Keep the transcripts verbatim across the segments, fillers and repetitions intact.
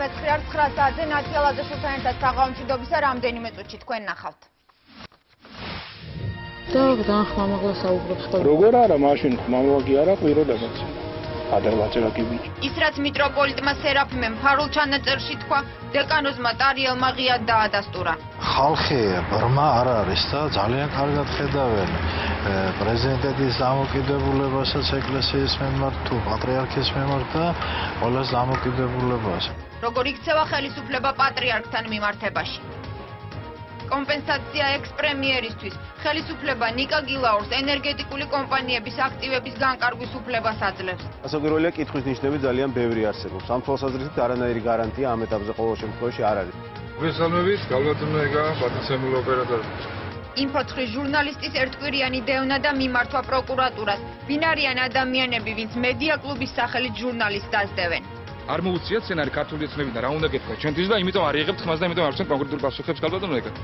სამოცდათმეტ ცხრა ცხრა ათზე ნათიალაძე შვილთან ერთად საღამოჩიდობისა რამდენიმე წუთში თქვენ ნახავთ. Და ხმამაღლა საუბრობს ხოლმე. Როგორ არა მაშინ ხმამაღლა კი არა ყვიროდაც. ადერვაჭერა კი ბიჭი. Ის რაც მიტროპოლიტმა სერაფიმემ ფარულჩანაწერში თქვა, დეკანოზმა ტარიელმა ღიად დაადასტურა. ხალხი ბრმა არ არის და ძალიან კარგად ხედავენ პრეზიდენტის დამოკიდებულებასაც ეკლესიის მიმართ თუ პატრიარქის მიმართ და ყველას დამოკიდებულებას. Როგორ იქცევა ხელისუფლება პატრიარქთან მიმართებაში? Კომპენსაცია ექს-პრემიერისთვის, ხელისუფლება ნიკა გილაურს ენერგეტიკული კომპანიების აქტივების განკარგვის უფლებას აძლევს. Ასაგურველია კითხვის ნიშნები ძალიან ბევრი არსებობს. ამ თვალსაზრისით არანაირი გარანტია ამ ეტაპზე ყოველ შემთხვევაში არ არის. მესამევის გავლათუნება პატიცემულ ოპერატორს. Infotri ჟურნალისტის ერთკვირიანი დევნა და მიმართვა პროკურატურას. ვინ არიან ადამიანები, ვინც მედია კლუბის სახელით ჟურნალისტს დასდევენ. არ მოუწიათ სცენარი ქართული ოცნებიდან რა უნდა გეთქვა ჩვენთვის და იმიტომ არ იღებთ ხმას და იმიტომ არ ვცემთ კონკრეტულ პასუხებს გალბატონო ეგეთ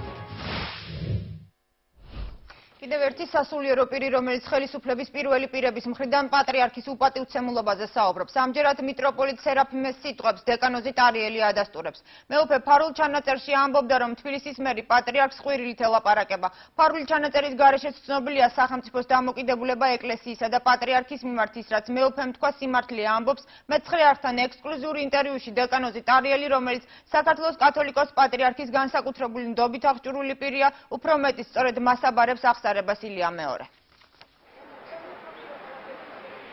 კიდევ ერთი სასულიერო პირი რომელიც ხელისუფლების პირველი პირების მხრიდან პატრიარქის უპატივცემულობაზე საუბრობს ამჯერად მიტროპოლიტ სერაფიმეს სიტყვებს დეკანოზი ტარიელი ადასტურებს მეუფე ფარულჩანაწერში ამბობდა რომ თბილისის მერი პატრიარქს ყვირილით ელაპარაკება ფარულჩანაწერის გარეშეც ცნობილია სახელმწიფოს დამოკიდებულება ეკლესიისა და პატრიარქის მიმართ ის რაც მეუფემ თქვა სიმართლე ამბობს მეცხრეართან ექსკლუზიური ინტერვიუში დეკანოზი ტარიელი რომელიც საქართველოს კათოლიკოს პატრიარქის განსაკუთრებული ნდობით აღჭურვილი პირია უფრო მეტის სწორედ მას აბარებს ახსარებს Basiliya Meore.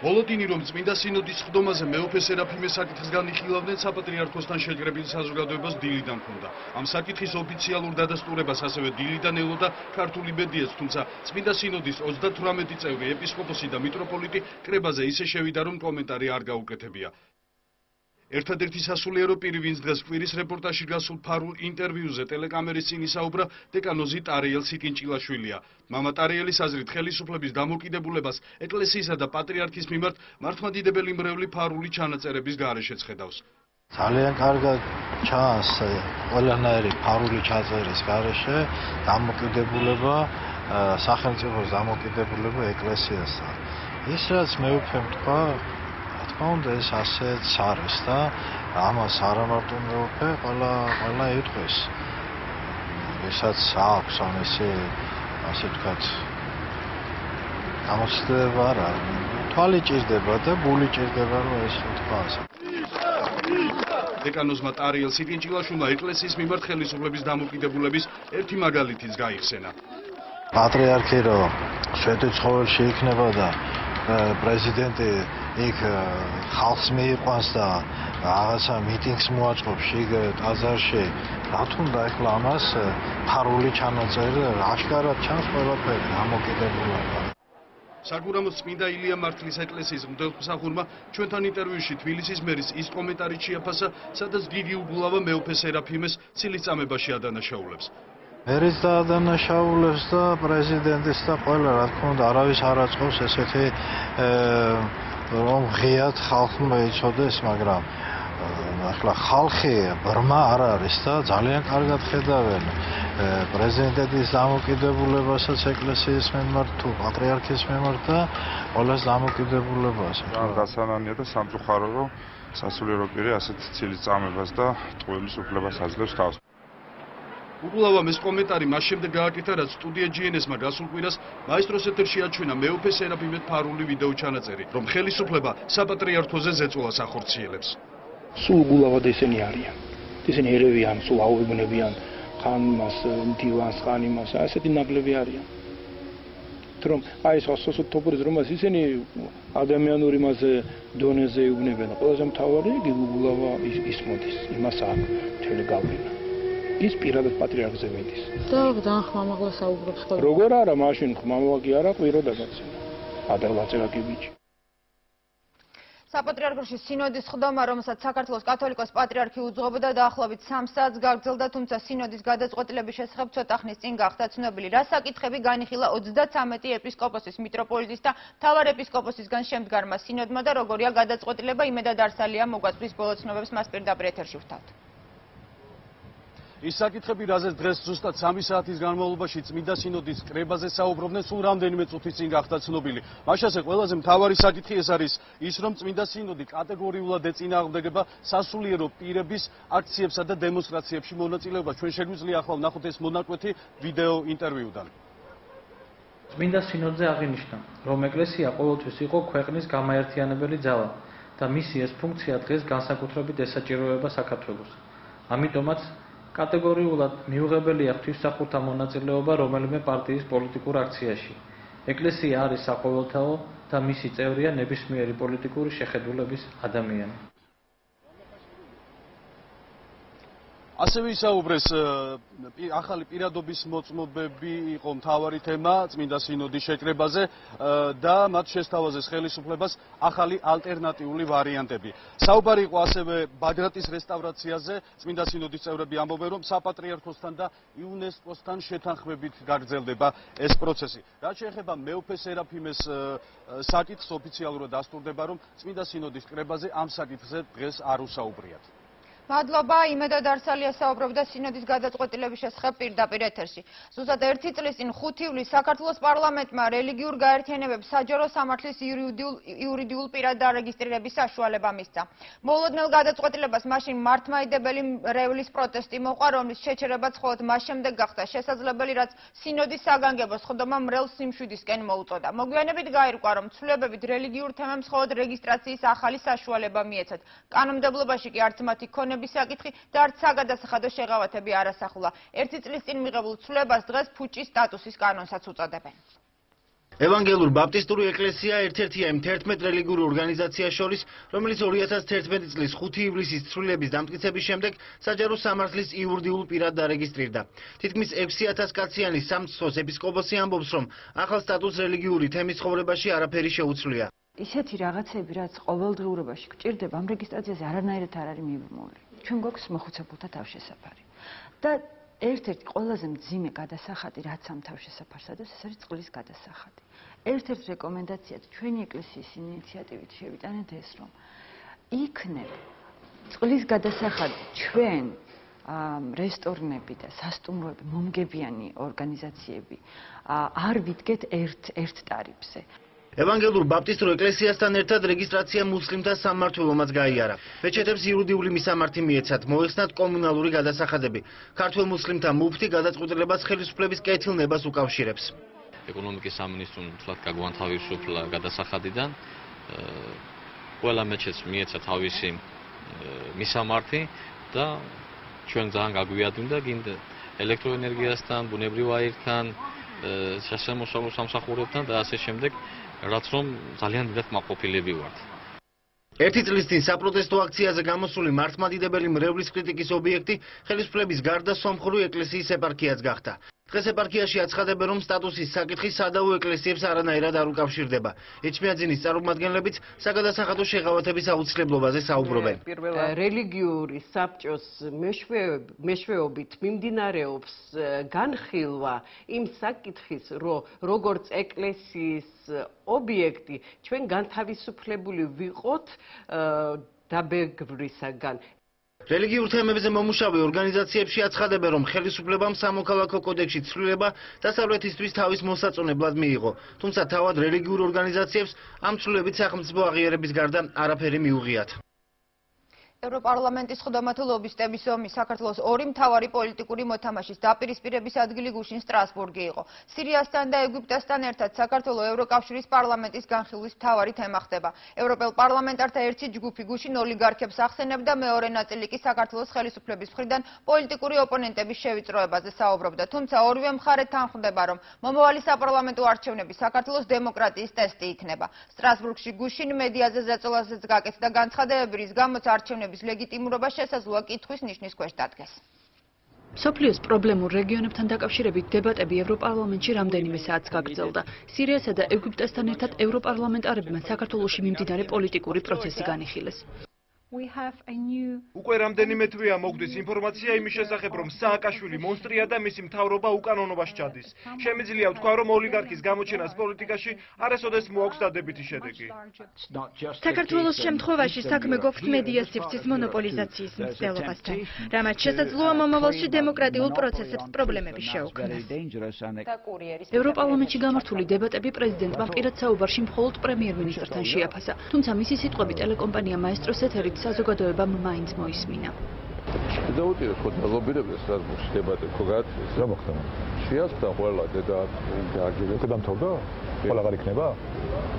Volodini რომ წმინდა სინოდის ხდომაზე მეუფე სერაფიმეს საკითხს განიხილავდნენ საპატრიარქოსთან შეგრებილი საზოგადოებას დილიდან ფონდა. ამ საკითხის ოფიციალურ დადასტურებას ასევე დილიდან ელოდა ქართული მედიაც, თუმცა წმინდა სინოდის ოცდათვრამეტი წევრი ეპისკოპოსი და მიტროპოლიტი კრებაზე ისე შევიდა რომ კომენტარი არ გაუკეთებია. ერთადერთი სასულიერო პირი, ვინც დღეს კვირის რეპორტაჟში გასულ ფარულ ინტერვიუზე ტელეკამერის წინ ისაუბრა დეკანოზი ტარიელ სიკინჭილაშვილია. მამა ტარიელის აზრით ხელისუფლების დამოკიდებულებას ეკლესიისა და პატრიარქის მიმართ მართლმადიდებელი მრევლი ფარული ჩანაწერების გარეშეც ხედავს. ძალიან კარგად ჩანს ყველანაირი ფარული ჩანაწერის გარეშე დამოკიდებულება სახელმწიფოს დამოკიდებულება ეკლესიასთან. ის რაც მეუფემ თქვა თქონდა ეს ასეც არის და ამას არა მარტო მეუფე, ყველა ყველა იტყვის. ვისაც აქვს ან ესე ასე ვთქვათ გამოცდილება რა, თვალი ჭირდება და ბული ჭირდება რომ ეს ვთქვას. დეკანოზმა ტარიელ სიკინჭილაშვილმა ეკლესიის მიმართ ხელისუფლების დამოკიდებულების ერთი მაგალითიც გაიხსენა. პატრიარქი რო შვედი ცხოველში იქნება და პრეზიდენტი იქ ხალხს მიიყვანს და რაღაცა მიტინგს მოაწყობს იქ ტაძარში რა თუნდა ეხლა ამას ფარული ჩანაწერი აშკარად ჩანს ყველაფერი ამოკიდებულება საგურამოს წმინდა ილია მართლის ეკლესიის მღვდელმსახურმა ჩვენთან ინტერვიუში თბილისის მერის ის კომენტარი შეაფასა სადაც დიდი უგულავა მეუფე სერაფიმეს ცილისწამებაში ადანაშაულებს მერის დადანაშაულებს და პრეზიდენტის და ყველა რა თქმა უნდა არავის არ აწყობს ესეთი რომ ღიად ხალხი მოეწოდეს მაგრამ ახლა ხალხი ბრმა არ არის და ძალიან კარგად ხედავენ პრეზიდენტის დამოკიდებულებასაც ეკლესიის მიმართ თუ პატრიარქის მიმართ და ყველას დამოკიდებულებას ძალიან გასანამია და სამწუხარო რომ სასულიერო პირი ასეთ ცილისწამებას და ტყუილის უფლებას აძლევს თავს უგულავა მის კომენტარი მას შემდეგ გააკეთა რაც სტუდია ჯი ენ ესმა გასულ კვირას მაესტროს ეთერში აჩვენა მეუფე სერაფიმეთ ფარული ვიდეო ჩანაწერი რომ ხელისუფლება საპატრიარქოზე ზეწოლას ახორციელებს სულ უგულავად ესენი არიან ესენი ერევი ან სულ აუებნებიან ხან მას დივანს ხან იმას ასეთი ნაკლები არიან რომ აი ეს ოთხს ოცდაოთხს რომ ისინი ადამიანური მასზე დონეზე უბნებიან ყველაზე მთავარი უგულავა ის მოდის იმას არ თელი გავლენა ის პირადად პატრიარქზე მიდის. და ხმამაღლა საუბრობს ხოლმე. როგორ არა, მაშინ ხმამაღლა კი არა, ყვიროდაც. ადერვაჭერა კი ბიჭი. საპატრიარქოში სინოდის ხდომა, რომელსაც საქართველოს კათოლიკოს პატრიარქი უძღვებოდა დაახლოებით სამ საათს გაგრძელდა, თუმცა სინოდის გადაწყვეტილების შესახებ ცოტა ხნის წინ გახდა ცნობილი. რა საკითხები განიხილა ოცდათვრამეტი ეპისკოპოსის, მიტროპოლიტის და მთავარეპისკოპოსისგან შემდგარმა სინოდმა და როგორია გადაწყვეტილება იმედად არ სალია მოგვაწვის ბოლო ცნობებს მას პირდაპირ ეთერში ვთავთ. Ის საკითხები, რაზეც დღეს ზუსტად სამი საათის განმავლობაში წმინდა სინოდის კრებაზე საუბრობდნენ, სულ რამდენიმე წუთის წინ გახდა ცნობილი. Მაშასე ყველაზე მთავარი საკითხი ეს არის ის, რომ წმინდა სინოდი კატეგორიულად ეწინააღმდეგება სასულიერო პირების აქციებსა და დემონსტრაციებში მონაწილეობას. Ჩვენ შეგვიძლია ახლა ვნახოთ ეს მონაკვეთი ვიდეო ინტერვიუდან. Წმინდა სინოდზე აღინიშნა, რომ ეკლესია ყოველთვის იყო ქვეყნის გამაერთიანებელი ძალა და მისი ეს ფუნქცია დღეს განსაკუთრებით ესაჭიროება საქართველოს. ამიტომაც კატეგორიულად მიუღებელია ღვთისმსახურთა მონაწილეობა რომელიმე პარტიის პოლიტიკურ აქციაში. ეკლესია არის საყოველთაო და მისი წევრია ნებისმიერი პოლიტიკური შეხედულების ადამიანი. ასევე ისაუბრეს ახალი პირადობის მოწმობები იყო მთავარი თემა წმინდა სინოდის შეკრებაზე და მათ შესთავაზეს ხელისუფლებას ახალი ალტერნატიული ვარიანტები. საუბარი იყო ასევე ბაგრატის რესტავრაციაზე. წმინდა სინოდის წევრები ამბობენ, რომ საპატრიარქოსთან და იუნესკოსთან შეთანხმებით გაგრძელდება ეს პროცესი. რაც შეეხება მეუფე სერაფიმეს საკითხს, ოფიციალურად ასტურდება, რომ წმინდა სინოდის კრებაზე ამ საკითხზე დღეს არ უსაუბრიათ. მადლობა იმედად არსალია საუბრობდა სინოდის გადაწყვეტილების შესახებ პირდაპირ ეთერში. ზუსტად ერთი წლის წინ ხუთი ივლისს საქართველოს პარლამენტმა რელიგიურ გაერთიანებებს საჯარო სამართლის იურიდიულ პირად დარეგისტრირების საშუალება მისცა. მოულოდნელ გადაწყვეტილებას მაშინ მართლმადიდებელი მრევლის პროტესტი მოყვა, რომლის შეჩერებაც მხოლოდ მას შემდეგ გახდა შესაძლებელი, რაც სინოდის საგანგებო სხდომა მრევლ სიმშვიდისკენ მოუწოდა. მოგვიანებით გაირკვა, რომ ცვლილებებით რელიგიურ თემებს მხოლოდ რეგისტრაციის ახალი საშუალება მიეცათ. კანონმდებლობაში კი არც მათი ქონება საკითხი და არც საგადასახადო შეღავათები არ ასახულა. ერთი წლის წინ მიღებულ ცვლილებას დღეს ფუჭის სტატუსის კანონსაც უწოდებენ. ევანგელურ ბაპტისტური ეკლესია ერთ-ერთია იმ თერთმეტ რელიგიურ ორგანიზაციას შორის, რომელიც ორი ათას თერთმეტი წლის ხუთი ივლისის ცვლილების დამტკიცების შემდეგ საჯარო სამართლის იურიდიულ პირად დარეგისტრირდა. თითქმის ექვსი ათას კაციანი სამცხოს ეპისკოპოსი ამბობს, რომ ახალ სტატუსს რელიგიური თემის ცხოვრებაში არაფერი შეუცვლია. ისეთი რაღაცები, რაც ყოველდღიურობაში გჭირდება, ამ რეგისტრაციაზე არანაირად არ არის მიბმული. ჩვენ გვაქვს მოხუცებულთა თავშესაფარი. და ერთ-ერთი ყველაზე მძიმე გადასახადი, რაც ამ თავშესაფარს აწვდებს, ეს არის წყლის გადასახადი. ერთ-ერთი რეკომენდაცია ჩვენი ეკლესიის ინიციატივით შევიტანეთ ეს, რომ იქნებ წყლის გადასახადი ჩვენ რესტორნები და სასტუმროები, მომგებიანი ორგანიზაციები არ ვიდგეთ ერთ ტარიფზე. ევანგელურ ბაპტისტურ ეკლესიასთან ერთად რეგისტრაცია მუსლიმთა სამმართველომაც გაიარა. მეჩეთებს იურიდიული მისამართი მიეცათ, მოიხსნათ კომუნალური გადასახადები. ქართველ მუსლიმთა მუფთი გადაწყვეტილებას ხელისუფლების კეთილნებას უკავშირებს. ეკონომიკის სამინისტრომ თვლად გაგვანთავისუფლა გადასახადიდან. ყველა მეჩეთს მიეცა თავისი მისამართი და ჩვენ ძალიან გაგვიადგინდა გინდა ელექტროენერგიასთან, ბუნებრივ აირთან, სასამართლო სამსახურებთან და ასე შემდეგ. რაც რომ ძალიან დიდად მაყოფილები ვართ. ერთი წლის წინ საპროტესტო აქციაზე გამოსული მართლმადიდებელი მრევლის კრიტიკის ობიექტი ხელისუფლების გარდა სომხური ეკლესიის ეპარქიაც გახდა. დღეს ეპარქიაში აცხადებენ, რომ სტატუსის საკითხი სადავო ეკლესიებს არანაირად არ უკავშირდება. ეჩმიაძინის წარმომადგენლებიც საგადასახადო შეღავათების აუცილებლობაზე საუბრობენ. რელიგიური საბჭოს მეშვეობით მიმდინარეობს განხილვა იმ საკითხის, რომ როგორც ეკლესიის ობიექტი ჩვენ განთავისუფლებული ვიყოთ დაბეგვრისაგან. რელიგიურ თემებზე მომუშავე ორგანიზაციებში აცხადებენ, რომ ხელისუფლებამ სამოქალაქო კოდექსში ცვლილება დასავლეთისთვის თავის მოსაწონებლად მიიღო, თუმცა თავად რელიგიურ ორგანიზაციებს ამ ცვლილებით სახელმწიფო აღიარების გარდა არაფერი მიუღიათ. ევროპარლამენტის ხდომა თუ ლობისტების ომი საქართველოს ორი მთავარი პოლიტიკური მოთამაშის დაპირისპირების ადგილი გუშინ სტრასბურგი იყო. სირიასთან და ეგვიპტესთან ერთად საქართველოს ევროკავშირის პარლამენტის განხილვის მთავარი თემა ხდება. ევროპელ პარლამენტართა ერთი ჯგუფი გუშინ ოლიგარქებს ახსენებდა და მეორე ნაწილი კი საქართველოს ხელისუფლების მხრიდან პოლიტიკური ოპონენტების შევიწროებაზე საუბრობდა. თუმცა ორივე მხარე თანხმდება, რომ მომავალი საპარლამენტო არჩევნები საქართველოს დემოკრატიის ტესტი იქნება. სტრასბურგში გუშინ მედიაზე ზეწოლასაც გაკეთდა განცხადებები, რის გამოც არჩევნები ლეგიტიმურობა შესაძლოა კითხვის ნიშნის ქვეშ დადგეს. მსოფლიოს პრობლემურ რეგიონებთან დაკავშირებით დებატები ევროპარლამენტში რამდენიმე საათს გაგრძელდა. სირიასა და ეგვიპტესთან ერთად ევროპარლამენტარებმა საქართველოში მიმდინარე პოლიტიკური პროცესი განიხილეს. We have a new უკვე რამდენიმე თვეა მოგდის ინფორმაცია იმის შესახებ, რომ სააკაშვილი მონსტრია და მისი მთავრობა უკანონობაში ჩადის. Შემიძლია ვთქვა, რომ ოლიგარქის გამოჩენას პოლიტიკაში არასოდეს მოაქვს დადებითი შედეგი. საქართველოს შემთხვევაში საქმე გვაქვს მედიას სივრცის მონოპოლიზაციის მცდელობასთან, რამაც შესაძლოა მომავალში დემოკრატიულ პროცესებს პრობლემები შეუქმნას. ევროპარლამენტში გამართული დებატები პრეზიდენტმა პირად საუბარში მხოლოდ პრემიერ-მინისტრთან შეაფასა, თუმცა მისი სიტყვები ტელეკომპანია მაესტროს ეთერით საზოგადოებამ მაინც მოისმინა. Შევდავდივართ ხოლმე ლობირებდეს რაზმში დებატებში გაგაცილეს რა მოხდა? შეასწრა ყველა დედა გააგებია. გადამთავრდა? ყველა აღარ იქნება?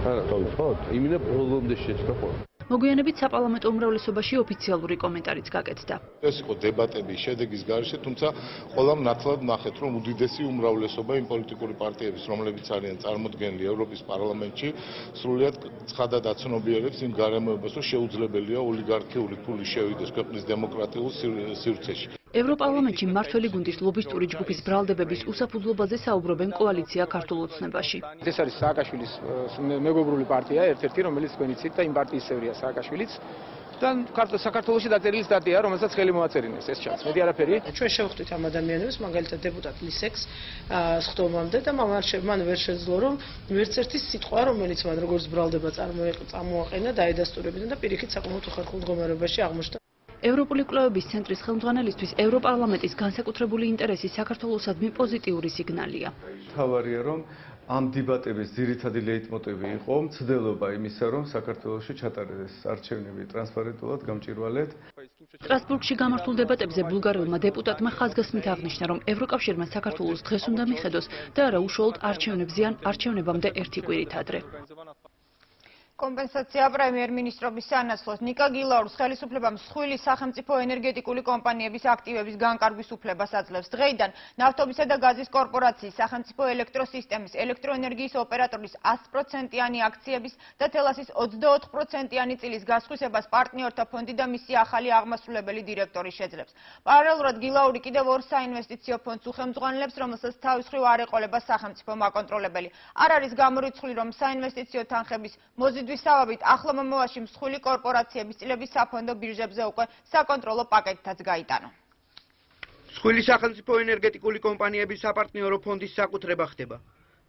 არა, დავიწყოთ. იმენა ბოლომდე შეჭრა ხოლმე. მოგვიანებით საპარლამენტო უმრავლესობაში ოფიციალური კომენტარიც გაკეთდა. ეს იყო დებატების შედეგის გარეშე, თუმცა ყველამ ნათლად ნახეთ, რომ უდიდესი უმრავლესობა იმ პოლიტიკური პარტიების, რომლებიც არიან წარმოდგენილი ევროპის პარლამენტში, სრულად ცხადად აცნობიერებს იმ გარემოებას, რომ შეუძლებელია ოლიგარქიული ფული შევიდეს ქვეყნის დემოკრატიულ სივრცეში. ევროპარლამენტში მმართველი გუნდის ლობისტური ჯგუფის ბრალდებების უსაფუძვლობაზე საუბრობენ კოალიცია ქართულ ოცნებაში. ეს არის სააკაშვილის მეგობრული პარტია, ერთ-ერთი, რომელიც გვენიცით და იმ პარტიის წევრია. Saakashvilits და საქართველოსი დაწერილი სტატია, რომელსაც ხელი მოაწერინეს ეს ჩანს. მე არაფერი. ჩვენ შევხვდით ამ ადამიანებს, მაგალითად დეპუტატის ექს ხდომამდე და მან ვერ შეძლო, რომ ვერც ერთი სიტყვა, რომელიც მან როგორც ბრალდება წარმოაყენა, დაედასტურებინა და პირიქით საკმაოდ უხერხულ მდგომარეობაში აღმოჩნდა. ევროპული კვლევების ცენტრის ხელმძღვანელისთვის ევროპარლამენტის განსაკუთრებული ინტერესი საქართველოსადმი პოზიტიური სიგნალია. თავარია, რომ ამ დებატების ძირითადი ლეიტმოტივი იყო მცდელობა იმისა, რომ საქართველოში ჩატარდეს არჩევნები ტრანსპარენტულად გამჭირვალედ. სტრასბურგში გამართულ დებატებზე ბულგარელმა დეპუტატმა ხაზგასმით აღნიშნა, რომ ევროკავშირმა საქართველოს დღეს უნდა მიხედოს და არა უშუალოდ არჩევნებზე ან არჩევნებამდე ერთი კვირით ადრე. კომპენსაცია პრემიერ-მინისტრობის სანაცვლოდ ნიკა გილაურის ხელისუფლებამ მსხვილი სახელმწიფო ენერგეტიკული კომპანიების აქტივების განკარგვის უფლებას აძლევს. დღეიდან ნავთობისა და გაზის კორპორაციის, სახელმწიფო ელექტროსისტემის, ელექტროენერგიის ოპერატორის ასი პროცენტიანი აქციების და თელასის ოცდაოთხ პროცენტიანი წილის გასხვისებას პარტნიორთა ფონდი და მისი ახალი აღმასრულებელი დირექტორი შეძლებს. პარალელურად გილაური კიდევ ორ საინვესტიციო ფონდს უხელმძღვანელებს, რომელსაც თავის მხრივ არ ეყოლება სახელმწიფო მაკონტროლებელი. არ არის გამორიცხული, რომ საინვესტიციო თანხების მოზიდვით ვისავაბით ახლა მომავალში მსხვილი კორპორაციების წილების საფონდო ბირჟებზე უკვე საკონტროლო პაკეტითაც გაიტანო. მსხვილი სახელმწიფო ენერგეტიკული კომპანიების საპარტნიორო ფონდის საკუთრება ხდება.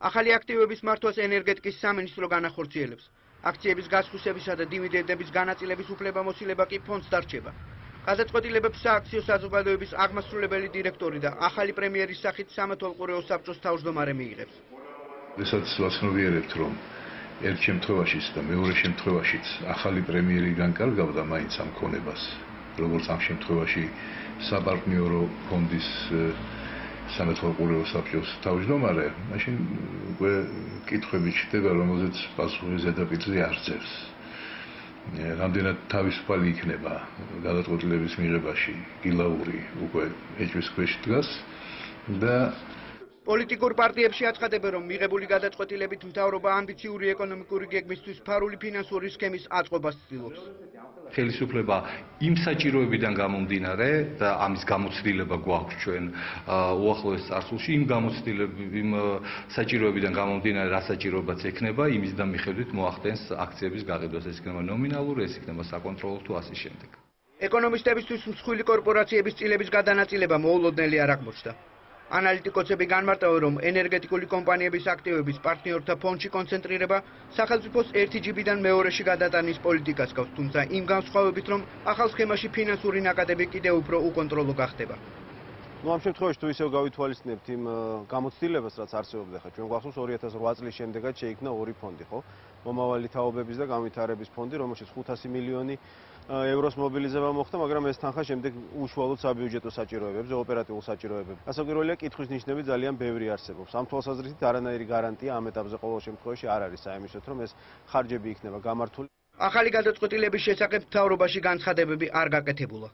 ახალი აქტივების მართვას ენერგეტიკის სამინისტრო განახორციელებს. აქციების გასხსებისა და დივიდენდების განაწილების უფლებამოსილება კი ფონდს დარჩება. გადაწყვეტილებებს სააქციო საზოგადოების აღმასრულებელი დირექტორი და ახალი პრემიერის სახით სამეთვალყურეო საბჭოს თავმჯდომარე მიიღებს. ესაც ვაცნობიერებთ, რომ ერთ შემთხვევაშიც და მეორე შემთხვევაშიც ახალი პრემიერი განკარგავდა მაინც ამ ქონებას, როგორც ამ შემთხვევაში საპარტნიორო ფონდის სამეთვალყურეო საბჭოს თავმჯდომარე, მაშინ უკვე კითხვები ჩნდება, რომელზეც პასუხი ზედაპირზე არ ძევს. რამდენად თავისუფალი იქნება გადაწყვეტილების მიღებაში გილაური უკვე ეჭვის ქვეშ დგას და პოლიტიკურ პარტიებში აცხადებენ, რომ მიღებული გადაწყვეტილებით მთავრობა ამბიციური ეკონომიკური გეგმისთვის ფარული ფინანსური სქემის აწყობას ცდილობს. ხელისუფლება იმ საჭიროებიდან გამომდინარე და ამის გამოცდილება გვაქვს ჩვენ უახლოეს წარსულში, იმ გამოცდილებამ საჭიროებიდან გამომდინარე რა საჭიროებაც ექნება, იმის და მიხედვით მოახდენს აქციების გაყიდვას, ეს იქნება ნომინალური, ეს იქნება საკონტროლო თუ ასე შემდეგ. ეკონომისტებისთვის მსხვილი კორპორაციების წილების გადანაწილება მოულოდნელი არ აღმოჩნდა. ანალიტიკოსები განმარტავენ, რომ ენერგეტიკული კომპანიების აქტივების პარტნიორთა ფონდში კონცენტრირება სახელმწიფოს ერთი ჯიბიდან მეორეში გადატანის პოლიტიკას გავს, თუმცა იმ განსხვავებით, რომ ახალ სქემაში ფინანსური ნაკადები კიდევ უფრო უკონტროლო გახდება. ამ შემთხვევაში თუ ისევ გავითვალისწინებთ იმ გამოცდილებას, რაც არსებობდა ხა, ჩვენ გვახსოვს ორი ათას ოთხ წლის შემდეგაც შეიქმნა ორი ფონდი, ხო? მომავალი თაობების და განვითარების ფონდი, რომელშიც ხუთასი მილიონი ევროს მობილიზება მოხდა, მაგრამ ეს თანხა შემდეგ უშუალოდ საბიუჯეტო საჭიროებებზე, ოპერატიულ საჭიროებებზე. გასაკვირველია, კითხვის ნიშნები ძალიან ბევრი არსებობს. ამ თვალსაზრისით არანაირი გარანტია ამ ეტაპზე ყოველ შემთხვევაში არ არის საიმისოთ, რომ ეს ხარჯები იქნება გამართული. ახალი გადაწყვეტილების შესახებ მთავრობაში განცხადებები არ გაკეთებულა.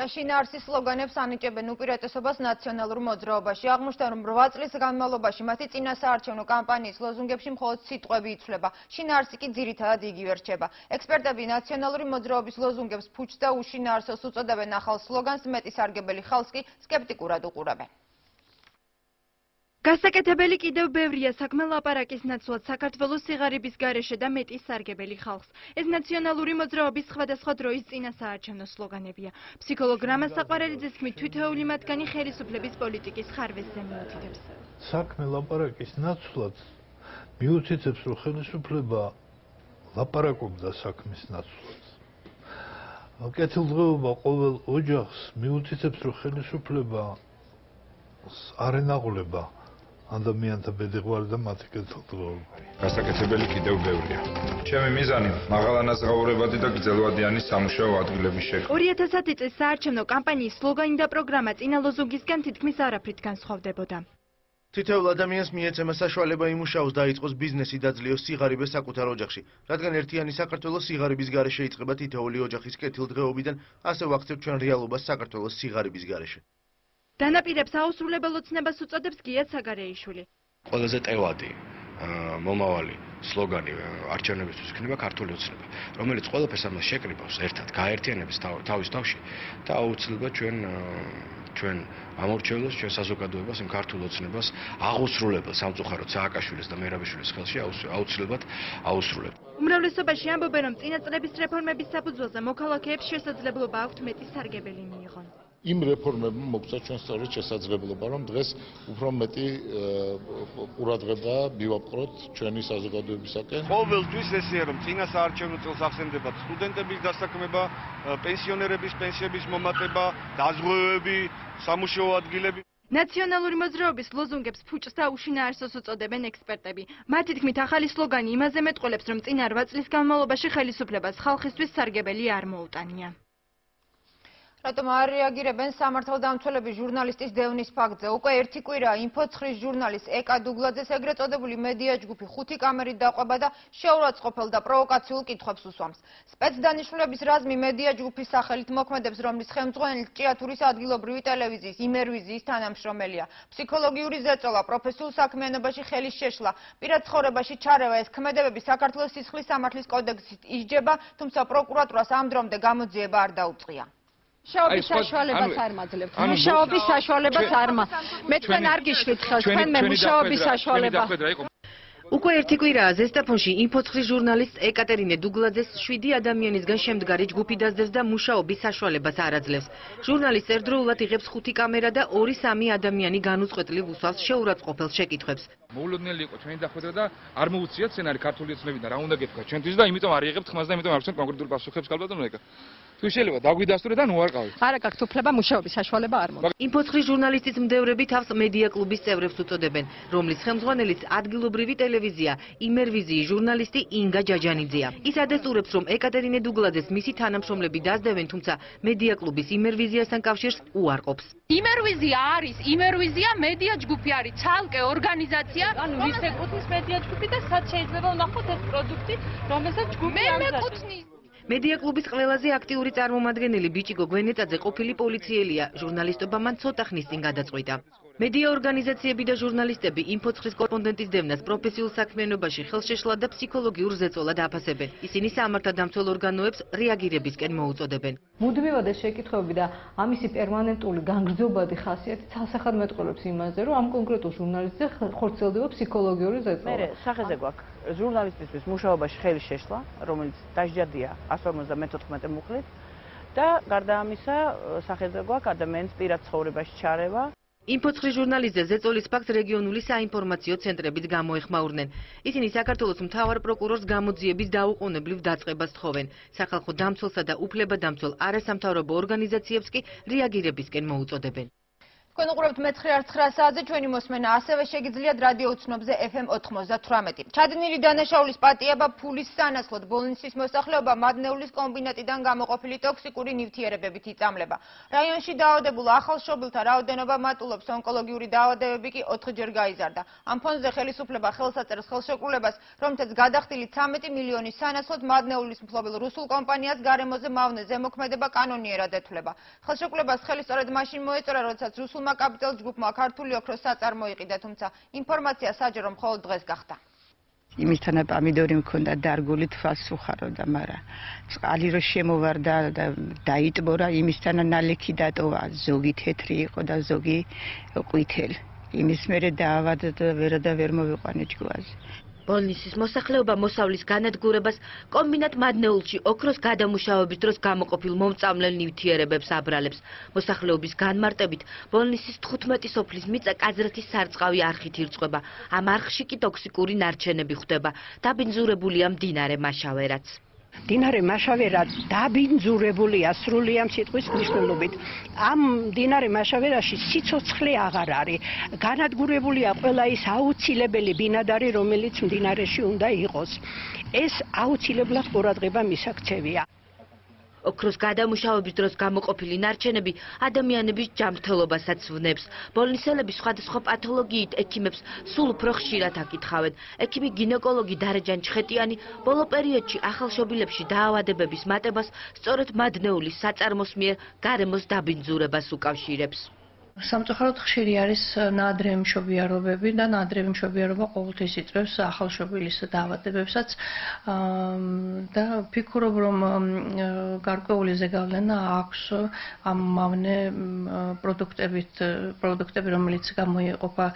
რაშინაარსის სლოგანებს ანიჭებენ უპირატესობას ნაციონალურ მოძრაობაში. აღმოჩნდა, რომ რვა წლის განმავლობაში მათი წინასაარჩევნო კამპანიის ლოზუნგებში მხოლოდ სიტყვები იცვლება, შინაარსი კი ძირითადად იგივე რჩება. ექსპერტები ნაციონალური მოძრაობის ლოზუნგებს ფუჭს და უშინაარსოს უწოდებენ ახალ სლოგანს, მეტისარგებელი ხალხს კი სკეპტიკურად უყურებენ. გასაკეთებელი კიდევ ბევრია საქმე ლაპარაკის ნაცვლად საქართველოს სიღარიბის გარეშე და მეტის სარგებელი ხალხს. ეს ნაციონალური მოძრაობის სხვადასხვა დროის წინასაარჩევნო სლოგანებია. Ფსიქოლოგ რამაზ საყვარელიძის თქმით, თითოეული მათგანი ხელისუფლების პოლიტიკის ხარვესზე მიუთითებს. Საქმე ლაპარაკის ნაცვლად მიუთითებს, რომ ხელისუფლება ლაპარაკობდა საქმის ნაცვლად. კეთილდღეობა ყოველ ოჯახს მიუთითებს, რომ ხელისუფლება არენაღულება ადამიანთა ბედეგვარი და მათი კეთილდღეობანი. Გასაკეთებელი კიდევ ბევრია. Ჩემი მიზანი მაღალანაზღაურებადი და გრძელვადიანი სამუშაო ადგილების შექმნა. ორი ათას ათი წლის საარჩევნო კამპანიის სლოგანი და პროგრამა წინა ლოზუნგისგან თითქმის არაფრით განსხვავდებოდა. თითოეულ ადამიანს მიეცემა საშუალება იმუშაოს, დაიწყოს ბიზნესი და ძლიოს სიღარიბე საკუთარ ოჯახში, რადგან ერთიანი საქართველოს სიღარიბის გარეშე იწყება თითოეული ოჯახის კეთილდღეობიდან, ასე ვაქცევთ ჩვენ რეალობას საქართველოს სიღარიბის გარეშე. Დანაპირებს აუსრულებელ ოცნებას უწოდებს გია საგარეიშვილი. Ყველაზე ტევადი, მომავალი სლოგანი არჩევნებისთვის იქნება ქართული ოცნება, რომელიც ყველაფერს ამას შეკრიბავს ერთად, გააერთიანებს თავის თავში და აუცილებლად ჩვენ ჩვენ ამორჩევლებს, ჩვენ საზოგადოებას იმ ქართულ ოცნებას აღუსრულებელ სამწუხაროდ სააკაშვილის და მერაბიშვილის ხელში აუცილებლად აუსრულებთ. უმრავლესობაში ამბობენ, რომ წინა წლების რეფორმების საფუძველზე მოქალაქეებს შესაძლებლობა აქვთ მეტი სარგებელი მიიღონ. Იმ რეფორმებმა მოგცა ჩვენ სწორედ შესაძლებლობა, რომ დღეს უფრო მეტი ყურადღება მივაპყროთ ჩვენი საზოგადოებისაკენ. Ყოველთვის ესეა, რომ წინა საარჩევნო წელს ახსენდება სტუდენტების დასაქმება, პენსიონერების პენსიების მომატება, დაზღვევები, სამუშაო ადგილები. Ნაციონალური მოძრაობის ლოზუნგებს ფუჭს და უშინაარსოს უწოდებენ ექსპერტები. მათი თქმით, ახალი სლოგანი იმაზე მეტყველებს, რომ წინა რვა წლის განმავლობაში ხელისუფლებას ხალხისთვის სარგებელი არ მოუტანია. რატომ არ რეაგირებენ სამართალდამცველების ჟურნალისტის დევნის ფაქტზე? Უკვე ერთი კვირა ინფოცხრის ჟურნალისტ ეკა დუგლაძეს ეგრეთ წოდებული მედია ჯგუფი ხუთი კამერით დაყვება და შეურაცხყოფელ და პროვოკაციულ კითხვებს უსვამს. სპეცდანიშნულების რაზმი მედია ჯგუფის სახელით მოქმედებს, რომლის ხელმძღვანელი ჭიათურის ადგილობრივი ტელევიზიის იმერვიზიის თანამშრომელია. ფსიქოლოგიური ზეწოლა, პროფესიულ საქმიანობაში ხელის შეშლა, პირად ცხოვრებაში ჩარევა, ეს ქმედებები საქართველოს სისხლის სამართლის კოდექსით იჯება, თუმცა პროკურატურას ამ დრომდე გამოძიება არ დაუწყია. Შაობის საშუალებას არ მაძლევთ. Მუშაობის საშუალებას არ მაძლევთ. მე თქვენ არ გიშლით ხელს, თქვენ მე მუშაობის საშუალება. უკვე ერთი კვირაა ზესტაფონში ინფოცხრის ჟურნალისტ ეკატერინე დუგლაძეს შვიდი ადამიანისგან შემდგარი ჯგუფი დაძდევს და მუშაობის საშუალებას არ აძლევს. ჟურნალისტს ერთდროულად იღებს ხუთი კამერა და ორი სამი ადამიანი განუწყვეტლივ უსვამს შეურაცხყოფელ შეკითხვებს. მოულოდნელი იყო თქვენი დახვედრა და არ მოუწიათ სცენარი ქართული ოცნებიდან, რა უნდა გეთქვა ჩვენთვის და იმიტომ არ იღებთ ხმას და იმიტომ არ ვცემთ კონკრეტულ პასუხებს კალბატონ ეკა. თუ შეიძლება დაგვიდასტურეთ და ნუ არ ყავით. არა გაქვთ უფლება მუშაობის საშუალება არ მოგვაქვს. ინფოცხრის ჟურნალისტის მდევრები თავს მედია კლუბის წევრებს უწოდებენ, რომლის ხელმძღვანელიც ადგილობრივი ტელევიზია იმერვიზიის ჟურნალისტი ინგა ჯაჯანიძეა. ის ადასტურებს, რომ ეკატერინე დუგლაძეს მისი თანამშრომლები დასდევენ, თუმცა მედია klubის იმერვიზიასთან კავშირს უარყოფს. იმერვიზია არის, იმერვიზია მედია ჯგუფი არის, ცალკე ორგანიზაცია, ანუ ის ეკუთვნის მედია ჯგუფი და სად შეიძლება ვნახოთ ეს პროდუქტი, რომელსაც ჯგუფი ამზადებდა. მედია კლუბის ყველაზე აქტიური წარმომადგენელი ბიჭიკო გვენეწაძე ყოფილი პოლიციელია, ჟურნალისტობა მან ცოტა ხნის წინ გადაწყვიტა. მედია ორგანიზაციები და ჟურნალისტები ინფოცხრის კორესპონდენტის დევნას პროფესიულ საქმიანობაში ხელშეშლა და ფსიქოლოგიურ ზეწოლად აფასებენ. ისინი სამართალდამცველ ორგანოებს რეაგირებისკენ მოუწოდებენ. მუდმივად ეს შეკითხვები და ამისი პერმანენტული განგრძობადი ხასიათი სასახადმეტყველებს იმაზე, რომ ამ კონკრეტულ ჟურნალისტზე ხორციელდება ფსიქოლოგიური ზეწოლა. მე სახეზე გვაქვს ჟურნალისტისთვის მუშაობაში ხელი შეშლა, რომელიც დაჯდადია სამი ოცდამეთხმეტე მუხლით და გარდა ამისა სახეზე გვაქვს ადამიანის პირად ცხოვრებაში ჩარევა. ინფოცხრის ჟურნალისტზე ზეწოლის ფაქტს რეგიონული საინფორმაციო ცენტრებიც გამოეხმაურნენ. ისინი საქართველოს მთავარ პროკურორს გამოძიების დაუყოვნებლივ დაწყებას თხოვენ. სახალხო დამცველსა და უფლებადამცველ არასამთავრობო ორგანიზაციებს კი რეაგირებისკენ მოუწოდებენ. თქვენ უყურებთ მეცხრე საათზე, ჩვენი მოსმენა ასევე შეგიძლიათ რადიო ოცნებზე ეფ ემ ოთხმოცდათვრამეტი. ჩადენილი დანაშაულის პატიება ფულის სანაცვლოდ ბოლნისის მოსახლეობა მადნეულის კომბინატიდან გამოყოფილი ტოქსიკური ნივთიერებებით იწამლება. რაიონში დაავადებულ ახალშობილთა რაოდენობა მატულობს, ონკოლოგიური დაავადებები კი ოთხ ჯერ გაიზარდა. ამ ფონზე ხელისუფლება ხელს აწერს ხელშეკრულებას, რომლითაც გადახდილი ცამეტი მილიონი სანაცვლოდ მადნეულის მფლობელ რუსულ კომპანიას გარემოზე მავნე მოქმედება კანონიერად ეთვლება. ხელშეკრულებას ხელი სწორედ მაშინ მოეწერა, როდესაც რუსულ კაპიტალ ჯგუფმა ქართული ოქროს საწარმო იყიდა, თუმცა ინფორმაცია საჯარო მხოლოდ დღეს გახდა. იმისთან პამიდორი მქონდა დარგული თვალსუხარო და მაგრამ წყალი რო შემოვარდა და დაიტბორა, იმისთან ნალექი დატოვა, ზოგი თეთრი იყო და ზოგი ყვითელი. იმის მერე დაავადდა და ვერადა ვერ მოვიყვანე ჯგუაზე. Ბოლნისის მოსახლეობა მოსავლის განადგურებას კომბინატ მადნეულში ოქროს გადამუშავების დროს გამოყოფილ მომწამლელ ნივთიერებებს აბრალებს. Მოსახლეობის განმარტებით ბოლნისის თხუთმეტი სოფლის მიწა კაზრეთის სარწყავი არხით ირწყვება. ამ არხში კი ტოქსიკური ნარჩენები ხდება. დაბინძურებულია მდინარე მაშავერაც. Dinare Mashavera dabindzurevuli asruliam sitqvis მნიშვნელობით am dinare Mashaverashi სიცოცხლე აღარ არის განადგურებულია ყველა ის აუცილებელი ბინადარი რომელიც მდინარეში უნდა იყოს ეს აუცილებლად ყურადღება მისაქცევია ოქროს გადამუშავების დროს გამოყოფილი ნარჩენები ადამიანების ჯანმრთელობასაც ვნებს. Ბოლნისელები სხვადასხვა პათოლოგიით ექიმებს სულ უფრო ხშირად აკითხავენ. ექიმი გინეკოლოგი დარეჯან ჩხეტიანი ბოლო პერიოდში ახალშობილებში დაავადებების მატებას სწორედ მადნეულის საწარმოს მიერ გარემოს დაბინძურებას უკავშირებს. Სამწუხაროდ ხშირი არის ნაადრევი მშობიარობები და ნაადრევი მშობიარობა ყოველთვის იწვევს ახალშობილის დაავადებებსაც და ფიქრობ რომ გარკვეულზე გავლენა აქვს ამ მავნე პროდუქტებით პროდუქტები რომელიც გამოიყოფა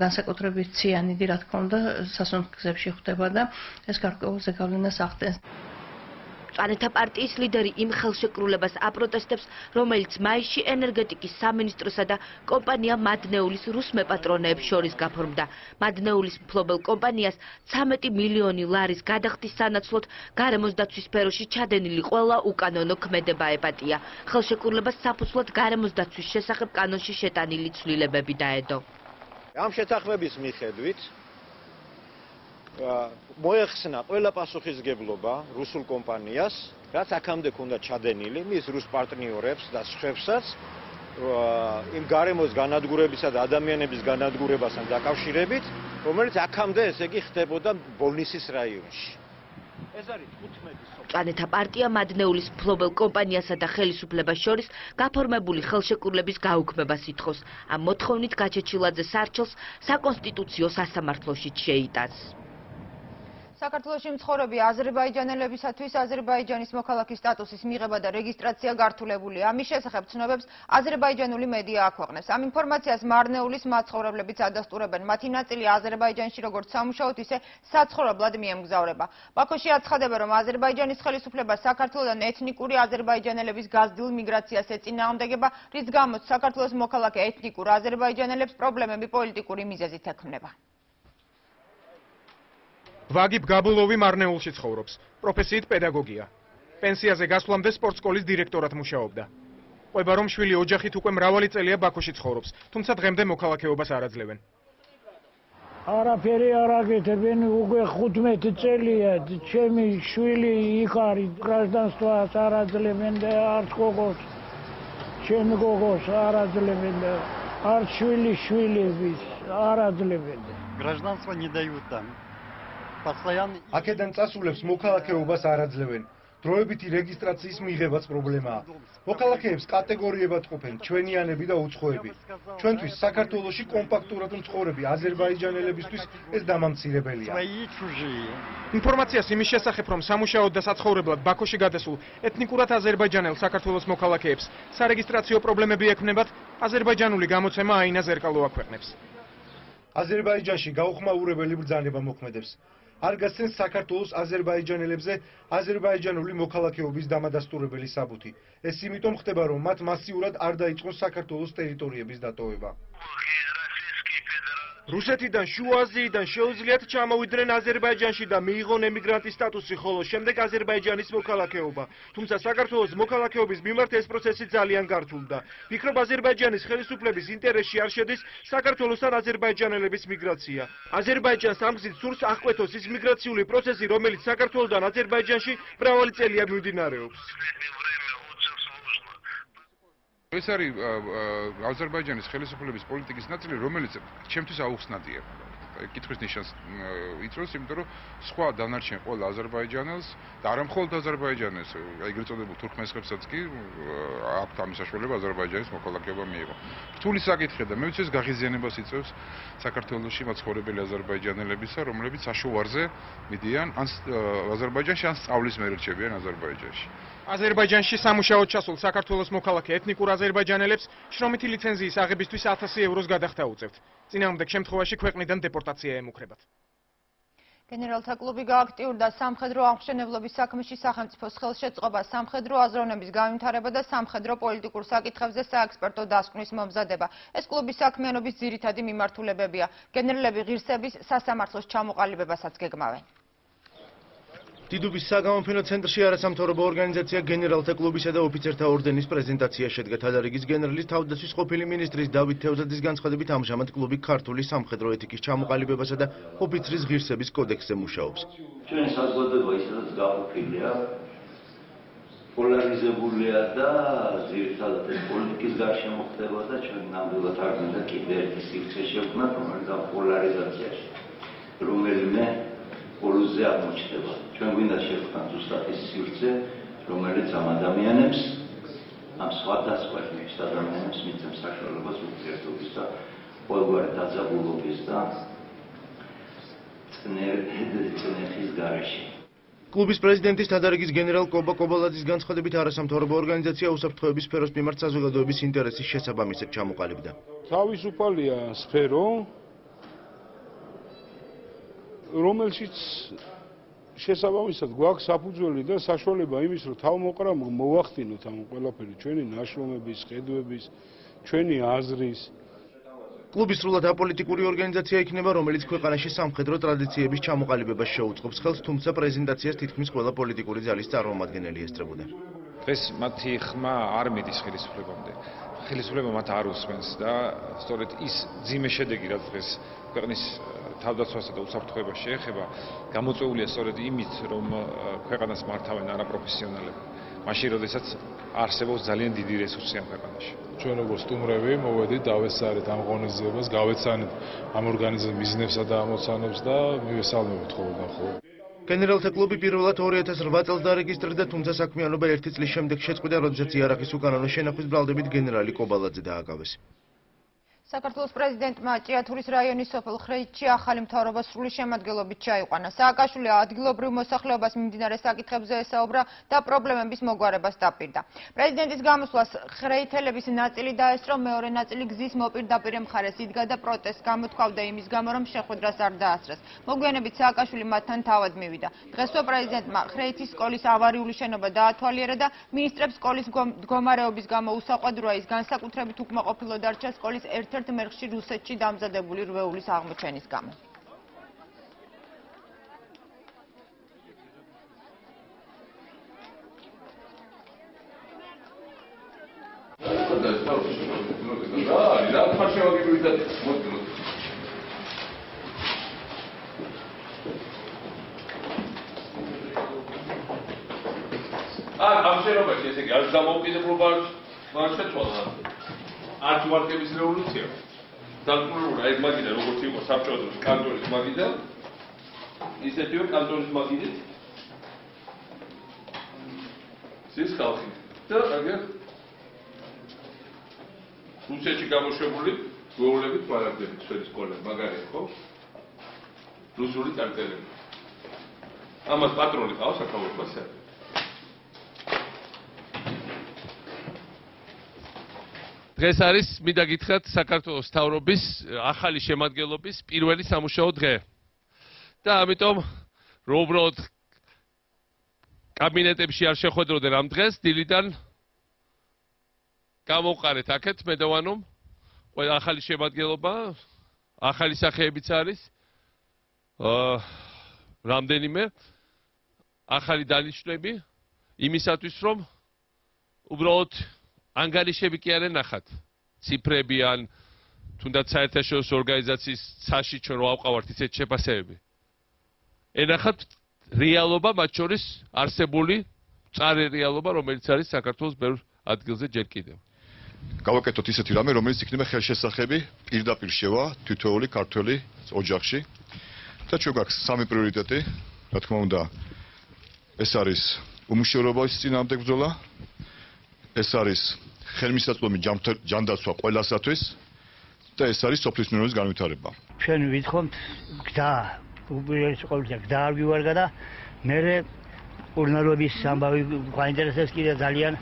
განსაკუთრებით ციანიდი რა თქმა უნდა სასუნთქებში ხდება და ეს გარკვეულზე გავლენას ახდენს ანეთა პარტიის ლიდერი იმ ხელშეკრულებას აპროტესტებს, რომელიც მაისში ენერგეტიკის სამინისტროსა და კომპანია მადნეულის რუს მეპატრონეებს შორის გაფორმდა. მადნეულის მფლობელ კომპანიას ცამეტი მილიონი ლარის გადახდის სანაცვლოდ გარემოს დაცვის სფეროში ჩადენილი ყველა უკანონო ქმედება ეპატია. Ხელშეკრულებას საფუძვლად გარემოს დაცვის შესახებ კანონში შეტანილი ცვლილებები დაედო. ამ შეთანხმების მიხედვით მოიხსნა ყველა პასუხისგებლობა რუსულ კომპანიას, რაც აქამდე ჰქონდა ჩადენილი, მის რუს პარტნიორებს და სხვებსაც იმ გარემოს განადგურებისა და ადამიანების განადგურებასთან დაკავშირებით, რომელიც აქამდე ესე იგი ხდებოდა ბოლნისის რაიონში. ეს არის თხუთმეტი. ანეთა პარტია მადნეულის მფლობელ კომპანიასა და ხელისუფლებას შორის გაფორმებული ხელშეკრულების გაუქმებას ითხოვს. ამ მოთხოვნით გაჩეჩილაძე სარჩელს საკონსტიტუციო სასამართლოშიც შეიტანს. საქართველოში მცხოვრები აზერბაიჯანელებისათვის აზერბაიჯანის მოქალაქის სტატუსის მიღება და რეგისტრაცია გართულებულია. ამის შესახებ ცნობებს აზერბაიჯანული მედია აქვეყნებს. ამ ინფორმაციას მარნეულის მაცხოვრებლებიც ადასტურებენ. მათი ნაწილი აზერბაიჯანში როგორც სამუშაოდ, ისე საცხოვრებლად მიემგზავრება. ბაქოში აცხადება, რომ აზერბაიჯანის ხელისუფლება საქართველოსთან ეთნიკური აზერბაიჯანელების გაზრდილ მიგრაციას ეწინააღმდეგება, რის გამოც საქართველოს მოქალაქე ეთნიკურ აზერბაიჯანელებს პრობლემები პოლიტიკური მიზეზით ექმნება. Vagib Gabulov-i მარნეულში ცხოვრობს. Პროფესიით პედაგოგია. Პენსიაზე გასვლამდე სპორტ სკოლის დირექტორად მუშაობდა. Ყובה რომ შვილი ოჯახით უკვე მრავალი წელია ბაქოში ცხოვრობს, თუმცა დღემდე მოქალაქეობას არ აძლევენ. არაფერი არ აკეთებენ, უკვე ხუთმეტი წელია, ჩემი შვილი იქ არის, გражданствоს არ აძლევენ და არც გოგოს. ჩემ გოგოს არ აძლევენ და არც შვილი შვილების არ აძლევენ. Гражданство не дают там. Აქედან წასულებს მოქალაქეობას არ აძლევენ. Დროებითი რეგისტრაციის მიღებაც პრობლემაა. Მოქალაქეებს კატეგორიებად ყოფენ ჩვენიანები და უცხოები. Ჩვენთვის საქართველოში კომპაქტურად მცხოვრები აზერბაიჯანელებისთვის ეს დამამცირებელია. Ინფორმაციას იმის შესახებ, რომ სამუშაოდ და საცხოვრებლად ბაქოში გადასულ ეთნიკურად აზერბაიჯანელ საქართველოს მოქალაქეებს სარეგისტრაციო პრობლემები ექმნებათ, აზერბაიჯანული გამოცემა აინა ზერკალო აქვეყნებს. აზერბაიჯანში გაუხმაურებელი ბრძანება მოქმედებს. არ გასცემს საქართველოს აზერბაიჯანელებზე აზერბაიჯანული მოქალაქეობის დამადასტურებელი საბუთი. ეს იმიტომ ხდება, რომ მათ მასიურად არ დაიწყოს საქართველოს ტერიტორიების დატოვება. რუსეთიდან, შუა აზიიდან შეუძლიათ ჩამოვიდნენ აზერბაიჯანში და მიიღონ ემიგრანტის სტატუსი, ხოლო შემდეგ აზერბაიჯანის მოქალაქეობა. თუმცა საქართველოს მოქალაქეობის მიმართ ეს პროცესი ძალიან გართულდა. ფიქრობ აზერბაიჯანის ხელისუფლების ინტერესში არ შედის საქართველოსთან აზერბაიჯანელების მიგრაცია. აზერბაიჯანს ამგზით სურს აღკვეთოს ის მიგრაციული პროცესი, რომელიც საქართველოსთან აზერბაიჯანში მრავალი წელია მიმდინარეობს. ეს არის აზერბაიჯანის ხელისუფლების პოლიტიკის ნაწილი, რომელიც ჩემთვის აუხსნადია. კითხვის ნიშანს იწვევს, იმიტომ რომ სხვა დანარჩენ ყველა აზერბაიჯანელს და არა მხოლოდ აზერბაიჯანელს, ეგრეთ წოდებულ თურქმენებსაც კი აქვთ ამის საშუალება აზერბაიჯანის მოქალაქეობა მიიღო. რთული საკითხია და მე ვიცი ეს გაღიზიანებას იწვევს საქართველოში მაცხოვრებელი აზერბაიჯანელებისა, რომლებიც საშუალოზე მიდიან ან აზერბაიჯანში ან სწავლის მერე რჩებიან აზერბაიჯანში. აზერბაიჯანში სამუშაოდ ჩასულ საქართველოს მოქალაქე ეთნიკურ აზერბაიჯანელებს შრომითი ლიცენზიის აღებისთვის ათასი ევროს გადახდა უწევთ. წინააღმდეგ შემთხვევაში ქვეყნიდან დეპორტაცია ემუქრებათ. გენერალთა კლუბი გააქტიურდა სამხედრო აღმშენებლობის საქმეში სახელმწიფოს ხელშეწყობა, სამხედრო აზროვნების განვითარება და სამხედრო პოლიტიკურ საკითხებზე საექსპერტო დასკვნის მომზადება. ეს კლუბის საქმიანობის ძირითადი მიმართულებებია. გენერლები ღირსების სასამართლოს ჩამოყალიბებასაც გეგმავენ. დიდუბის საგამოფენო ცენტრში არასამთავრობო ორგანიზაცია გენერალთა კლუბისა და ოფიცერთა ორდენის პრეზენტაცია შედგა. თადარიგის გენერლის თავდაცვის ყოფილი მინისტრის დავით თევზაძის განცხადებით ამჟამად კლუბი ქართული სამხედრო ეთიკის ჩამოყალიბებასა და ოფიცრის ღირსების კოდექსზე მუშაობს. Ჩვენ საზოგადოება ისედაც გაყოფილია, პოლარიზებულია და ძირითადად პოლიტიკის გარშემო ხდება და ჩვენ ნამდვილად არ გვინდა კიდევ ერთი სივრცე შევქმნათ, რომელიც პოლარიზაციაში, რომელიმე Poluze აღმოჩნდება. Ჩვენ გვინდა შევხვდეთ ზუსტად ეს სივრცე, რომელიც ამ ადამიანებს, ამ სხვადასხვა ეთნიკურ ადამიანებს მიცემს საშუალებას ურთიერთობის და ყოველგვარი დაძაბულობის და წნეხის გარეშე. Klubis prezidentის თადარიგის გენერალ კობა კობალაძის განცხადებით არასამთავრობო ორგანიზაცია უსაფრთხოების სფეროს მიმართ საზოგადოების ინტერესის შესაბამისად ჩამოყალიბდა. Თავისუფალია სფერო რომელშიც შესაბამისად გვაქვს საფუძველი და საშუალება იმის, რომ თავმოყრამად მოვახდინოთ ამ ყველაფერი ჩვენი ნაშრომების, ხედვების, ჩვენი აზრის. Კლუბი სრულად აპოლიტიკური ორგანიზაცია იქნება, რომელიც ქვეყანაში სამხედრო ტრადიციების ჩამოყალიბებას შეუწყობს ხელს, თუმცა პრეზენტაციას თითქმის ყველა პოლიტიკური ძალის წარმომადგენელი ესწრებოდა. Დღეს მათი ხმა არ მიდის ხელისუფლებამდე. Ხელისუფლება მათ არ უსმენს და სწორედ ის ძიმე შედეგი, რაც დღეს ქვეყნის თავდაცვასა და უსაფრთხოებას შეეხება, გამოწვეულია სწორედ იმით, რომ ქვეყანას მართავენ არაპროფესიონალები. Მაშინ, როდესაც არსებობს ძალიან დიდი რესურსი ამ ქვეყანაში. Ჩვენ როგორც სტუმრები მოვედით, დავესწარეთ ამ ღონისძიებას, გავეცანით ამ ორგანიზმის მიზნებსა და ამოცანებს და მივესალმებით ხოლმე ხოლმე. გენერალთა კლუბი პირველად ორი ათას რვა წელს დარეგისტრირდა, თუმცა საქმიანობა ერთი წლის შემდეგ შეწყვიტა, როდესაც იარაღის უკანონო შენახვის ბრალდებით გენერალი კობალაძე დააკავეს. საქართველოს პრეზიდენტმა ჭიათურის რაიონის სოფელ ხრეიჩში ახალი მთავრობა სრული შემადგენლობით ჩაიყვანა. სააკაშვილი ადგილობრივ მოსახლეობას მიმდინარე საკითხებზე ესაუბრა და პრობლემების მოგვარებას დაპირდა. პრეზიდენტის გამოსვლას ხრეითელების ნაწილი დაესწრო, მეორე ნაწილი გზის მოპირდაპირე მხარეს იდგა და პროტესტს გამოთქვამდა იმის გამო, რომ შეხვედრას არ დაასწრეს. მოგვიანებით სააკაშვილი მათთან თავად მივიდა. დღესვე პრეზიდენტმა ხრეითის სკოლის ავარიული შენობა დაათვალიერა და მინისტრებს სკოლის მდგომარეობის გამო უსაყვედურა ის განსაკუთრებით უკმაყოფილო დარჩა სკოლის ერთ თერთმერხში რუსეთში დამზადებული რვეულის აღმოჩენის გამო. Არტვარკების რევოლუცია. Დაკმაურა ეს მაგიდა, როგორც იყო საბჭოთა კანტონის მაგიდა, ისეთივე კანტონის მაგიდით. Სის ხალხი. და აგერ რუსეთში გამოშვებული გეოლოგები პარადები შედის სკოლა, მაგარი ხო? რუსული ტანკები. ამას პატრონი ყავს საქართველოს. დღეს არის მინდა გითხრათ საქართველოს მთავრობის ახალი შემადგენლობის პირველი სამუშაო დღე. და ამიტომ რომ უბრალოდ კაბინეტებში არ შეხვედროდნენ ამ დღეს, დილიდან გამოვყარეთ აქეთ მედოვანომ ყველა ახალი შემადგენლობა, ახალი სახეებიც არის. აა რამდენიმე ახალი დანიშნულები იმისათვის რომ უბრალოდ ანგარიშები კი არ ენახათ ციფრები ან თუნდაც საერთაშორისო ორგანიზაციის ცაში ჩვენ რო ავყავართ ისეთ შეფასებები ენახათ რეალობა მათ შორის არსებული წარე რეალობა რომელიც არის საქართველოს ბევრ ადგილზე ჯერ კიდევ გავაკეთოთ ისეთი რამე რომელიც იქნება ხელშესახები პირდაპირ შევა თითოეული ქართველი ოჯახში და ჩვენ გვაქვს სამი პრიორიტეტი რა თქმა უნდა ეს არის უმუშევრობის წინააღმდეგ ბრძოლა ეს არის ხელმისაწვდომი ჯანდაცვა ყველასათვის და ეს არის სოფლის მეურნეობის განვითარება. Ჩვენ ვითხოვთ გზა, უპირველეს ყოვლისა გზა არ გვივარგა და მერე ურნალობის ამბავი გვაინტერესებს კიდე ძალიან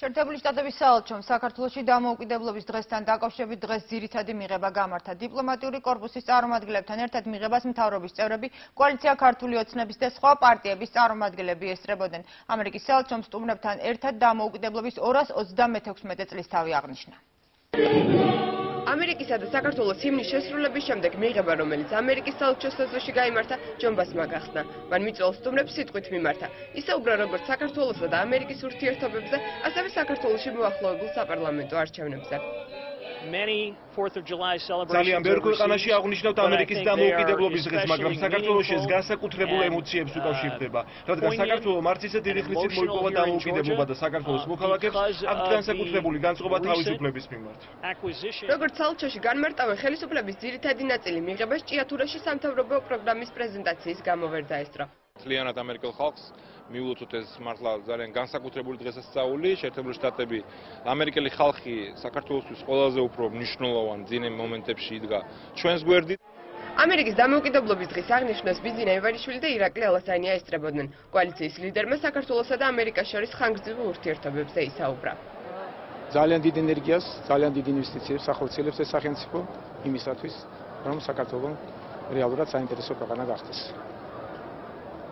Შერდებული შტატების საელჩომ საქართველოში დამოუკიდებლობის დღესთან დაკავშირებით დღეს ძირითადი მიღება გამართა. Დიპლომატიური კორპუსის წარმომადგენლებთან ერთად მიღებას მთავრობის წევრები, კოალიცია ქართული ოცნების და სხვა პარტიების წარმომადგენლები ესწრებოდნენ. ამერიკის საელჩომ სტუმრებთან ერთად დამოუკიდებლობის ორას ოცდამექვსმეტე წლის თავი აღნიშნა. ამერიკისა და საქართველოს ჰიმნის შესრულების შემდეგ მიღება, რომელიც ამერიკის საელჩოს სეზონში გაიმართა, ჯომბასმა გახსნა. მან მიწვეულ სტუმრებს სიტყვით მიმართა. ისე უბრალოდ, როგორც საქართველოსა და ამერიკის ურთიერთობებზე, ასევე საქართველოში მოახლოებულ საპარლამენტო არჩევნებზე. ძალიან ბევრ ქვეყანაში აღნიშნავთ ამერიკის დამოუკიდებლობის დღეს, მაგრამ საქართველოში ეს განსაკუთრებულ ემოციებს უკავშირდება, რადგან საქართველო მარტო ისე დიდი ხნით მოიპოვა დამოუკიდებლობა და საქართველოს მოქალაქეებს აქ განსაკუთრებული განწყობა თავისუფლების მიმართ. როგორც საელჩოში განმარტავენ ხელისუფლების ძირითადი ნაწილი მიღებას ჭიათურაში სამთავრობო პროგრამის პრეზენტაციის გამო ვერ დაესწრო. Ძალიანად ამერიკელ ხალხს მიულოცოთ ეს მართლა ძალიან განსაკუთრებული დღესასწაული. შეერთებული შტატები ამერიკელი ხალხი საქართველოსთვის ყველაზე უფრო მნიშვნელოვან ძიმე მომენტებში იდგა ჩვენს გვერდით. ამერიკის დამოუკიდებლობის დღის აღნიშვნას ბიზინა ივანიშვილი და ირაკლი ალასანია ესწრებოდნენ. კოალიციის ლიდერმა საქართველოსა და ამერიკას შორის ხანგრძლივ ურთიერთობებზე ისაუბრა. ძალიან დიდ ენერგიას, ძალიან დიდ ინვესტიციებს ახორციელებს ეს სახელმწიფო იმისათვის, რომ საქართველო რეალურად საინტერესო ქვეყანა გახდეს.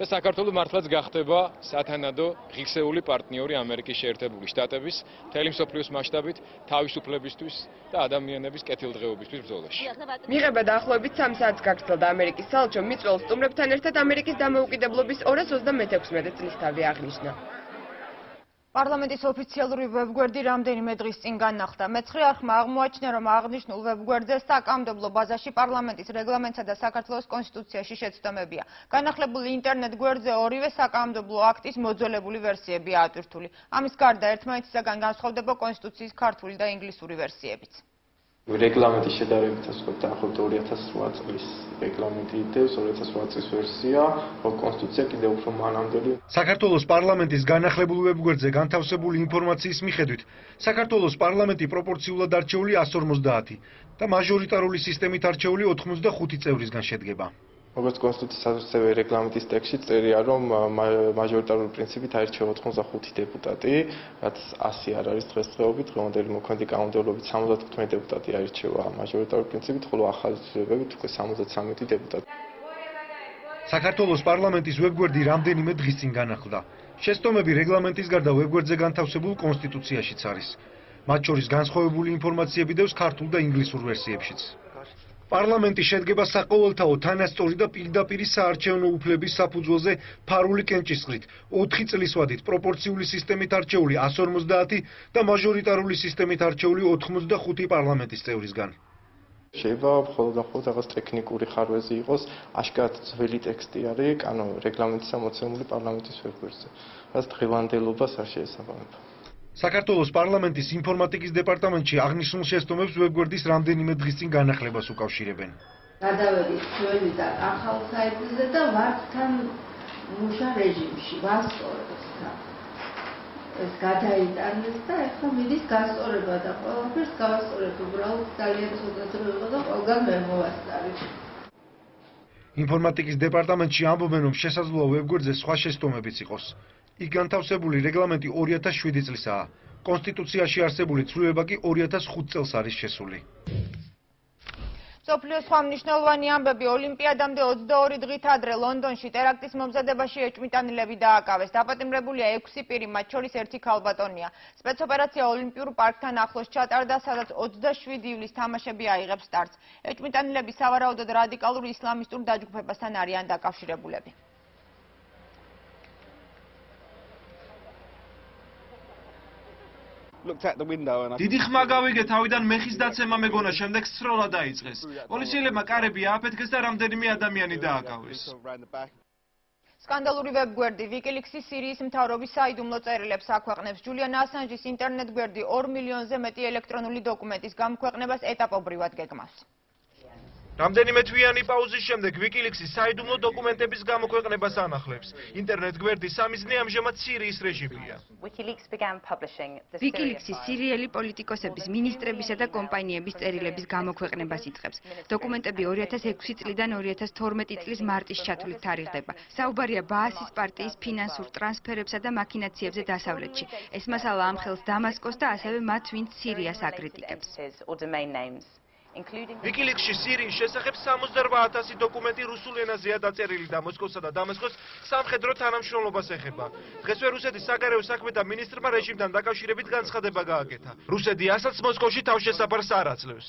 და საქართველოს მართლაც გახდება სათანადო ღირსეული პარტნიორი ამერიკის შეერთებული შტატების მთელი მსოფლიოს მასშტაბით თავისუფლებისთვის და ადამიანების კეთილდღეობისთვის ბრძოლაში. მიღება დაახლოებით სამი საათს გაგრძელდა ამერიკის საელჩომ მიწვეულ სტუმრებთან ერთად ამერიკის დამოუკიდებლობის ორას ოცდამექვსმეტე წლის თავი აღნიშნა. პარლამენტის ოფიციალური ვებგვერდი რამდენიმე დღის წინ განახლდა. მეცხრე არხმა აღმოაჩინა, რომ აღნიშნულ ვებგვერდზე საკამდებლო ბაზაში პარლამენტის რეგლამენტსა და საქართველოს კონსტიტუციაში შეცდომებია. განახლებული ინტერნეტ გვერდზე ორივე საკამდებლო აქტის მოძველებული ვერსიებია ატვირთული. ამის გარდა ერთმანეთისაგან განსხვავდება კონსტიტუციის ქართული და ინგლისური ვერსიებიც. რეგლამენტის შედარებით ასობით დაახლოებით ორი ათას რვა წლის რეგლამენტი იდევს ორი ათას რვა წლის ვერსია, ხოლო კონსტიტუცია კიდევ უფრო მანამდელი. საქართველოს პარლამენტის განახლებულ ვებგვერდზე განთავსებული ინფორმაციის მიხედვით, საქართველოს პარლამენტი პროპორციულად არჩეული ასი ორმოცდაათი და მაჟორიტარული სისტემით არჩეული ოთხმოცდახუთი წევრისგან შედგება. როგორც კონსტიტუციის ასევე რეგლამენტის ტექსტში წერია, რომ მაჟორიტარული პრინციპით აირჩევა ოთხმოცდახუთი დეპუტატი, რაც ასი არ არის დღესდღეობით. დღევანდელი მოქმედი კანონმდებლობით სამოცდათმეტი დეპუტატი აირჩევა მაჟორიტარული პრინციპით, ხოლო ახალი წევრებით უკვე სამოცდათსამეტი დეპუტატი. საქართველოს პარლამენტის ვებგვერდი რამდენიმე დღის წინ განახლდა. შეცდომები რეგლამენტის გარდა ვებგვერდზე განთავსებულ კონსტიტუციაშიც არის. მათ შორის განსხვავებული ინფორმაციები დევს ქართულ და ინგლისურ ვერსიებშიც. პარლამენტი შედგება საყოველთაო თანასწორი და პირდაპირი საარჩევნო უფლების საფუძველზე ფარული კენჭისყრით, ოთხი წლის ვადით პროპორციული სისტემით არჩეული ასი ორმოცდაათი და მაჟორიტარული სისტემით არჩეული ოთხმოცდახუთი პარლამენტის წევრისგან. შეიძლება მხოლოდ ახლა რაღაც ტექნიკური ხარვეზი იყოს, აშკარად ძველი ტექსტი არის კანონ რეგლამენტის ამოცემული პარლამენტის ვებგვერდზე, რაც დღევანდელობას არ შეესაბამება. საქართველოს პარლამენტის ინფორმატიკის დეპარტამენტში აღნიშნულ შეცდომებს ვებგვერდის რამდენიმე დღის წინ განახლებას უკავშირებენ. გადავედით ჩვენიდან ახალ საიტზე და ვართ თან მუშა რეჟიმში, ვასწორებთ თან. ეს გადაიტანეს და ახლა მიდის გასწორება და ყველაფერს გავასწორებთ, უბრალოდ ძალიან ცოტა დრო იყო და ყველგან ვერ მოვასწარით. ინფორმატიკის დეპარტამენტში ამბობენ, რომ შესაძლოა ვებგვერდზე სხვა შეცდომებიც იყოს. იქ განთავსებული რეგლამენტი ორი ათას შვიდი წლისაა. კონსტიტუციაში არსებული ცვლილება კი ორი ათას ხუთი წელს არის შესული. მსოფლიოს სხვა მნიშვნელოვანი ამბები: ოლიმპიადამდე ოცდაორი დღით ადრე ლონდონში ტერაქტის მომზადებაში ეჭვმიტანილები დააკავეს. დაპატიმრებულია ექვსი პირი, მათ შორის ერთი ქალბატონია. სპეცოპერაცია ოლიმპიურ პარკთან ახლოს ჩატარდა, სადაც ოცდაშვიდი ივლისს თამაშები აიღებს სტარტს. ეჭვმიტანილები სავარაუდოდ რადიკალურ ისლამისტურ დაჯგუფებასთან არიან დაკავშირებულები. დიდი ხმა გავიგე, თავიდან მეხის დაცემა მეგონა, შემდეგ სროლა დაიწყეს. პოლიციელებმა კარები ააფეთქეს და რამდენიმე ადამიანი დააკავეს. Scandaluri web guardi, WikiLeaks series mtarobi saidumlot erelebs akwaqnebs Julian Assange's internet guardi ორ მილიონზე მეტი ელექტრონული დოკუმენტის გამოქვეყნებას ეტაპობრივად გეგმავს. Ramdeni metviani pauzis შემდეგ WikiLeaks-ის საიდუმლო დოკუმენტების გამოქვეყნებას ანახლებს. Internet guardi სამიზნე ამჟამად სირიის რეჟიმია. WikiLeaks began publishing the WikiLeaks-ის სირიელი პოლიტიკოსების, მინისტრებისა და კომპანიების წერილების გამოქვეყნებას იწყებს. დოკუმენტები ორი ათას ექვსი წლიდან ორი ათას თორმეტი წლის მარტის ჩათვლით თარიღდება. საუბარია ბაასის პარტიის ფინანსურ ტრანსფერებსა და მაკინაციებზე დასავლეთში. ეს მასალა ამხელს დამასკოს და ასევე მათ, ვინც სირიას აკრიტიკებს. WikiLeaks-ში სირიის შესახებ სამოცდაორვაათასი დოკუმენტი რუსულ ენაზეა დაწერილი და მოსკოვსა და დამასკოს სამხედრო თანამშრომლობას ეხება. Დღესვე რუსეთის საგარეო საქმეთა მინისტრმა რეჟიმთან დაკავშირებით განცხადება გააკეთა. რუსეთი ასაც მოსკოვში თავშესაფარს არ აძლევს.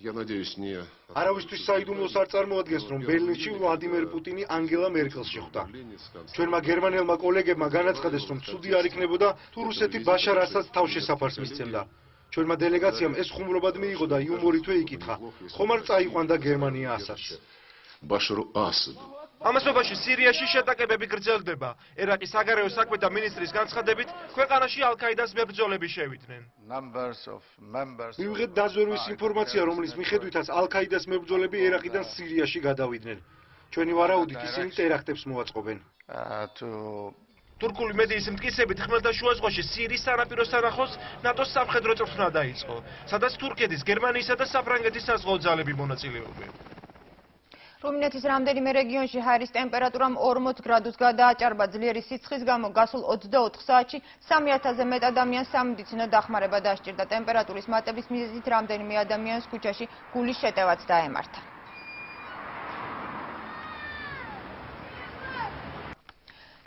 Я надеюсь, не. არავისთვის საიდუმლო არ წარმოადგენს, რომ ბერლინში ვლადიმერ პუტინი ანგელა მერკელს შეხვდა. ჩვენმა გერმანელმა კოლეგებმა განაცხადეს, რომ ცუდი არ იქნებოდა თუ რუსეთი ბაშარ ასადს თავშესაფარს მისცემდა. ჩვენმა დელეგაციამ ეს ხუმრობად მიიღო და იუმორითვე იკითხა. ხომ არ წაიყვანდა გერმანია ასადს? ბაშარ ასად. ამასობაში სირიაში შეტაკებები გრძელდება. ერაყის საგარეო საქმეთა მინისტრის განცხადებით, ქვეყანაში ალ-კაიდას მებრძოლები შევიდნენ. მივიღეთ დაზვერვის ინფორმაცია, რომლის მიხედვითაც ალ-კაიდას მებრძოლები ერაყიდან სირიაში გადავიდნენ. ჩვენი ვარაუდით, ისინი ტერაქტებს მოაწყობენ. Turkul medis მტკიცებით ხმელთაშუა ზღვაში სირიის სანაპირო სანახოს ნატოს სამხედრო წვრთნა დაიწყო, სადაც თურქეთის, გერმანიისა და საფრანგეთის საზღვაო ძალები მონაწილეობენ. რუმინეთის რამდენიმე რეგიონში ჰაერის ტემპერატურამ ორმოც გრადუსს გადააჭარბა ძლიერი სიცხის გამო გასულ ოცდაოთხ საათში სამი ათასზე მეტ ადამიანს სამედიცინო დახმარება დასჭირდა. ტემპერატურის მატების მიზეზით რამდენიმე ადამიანს ქუჩაში გულის შეტევაც დაემართა.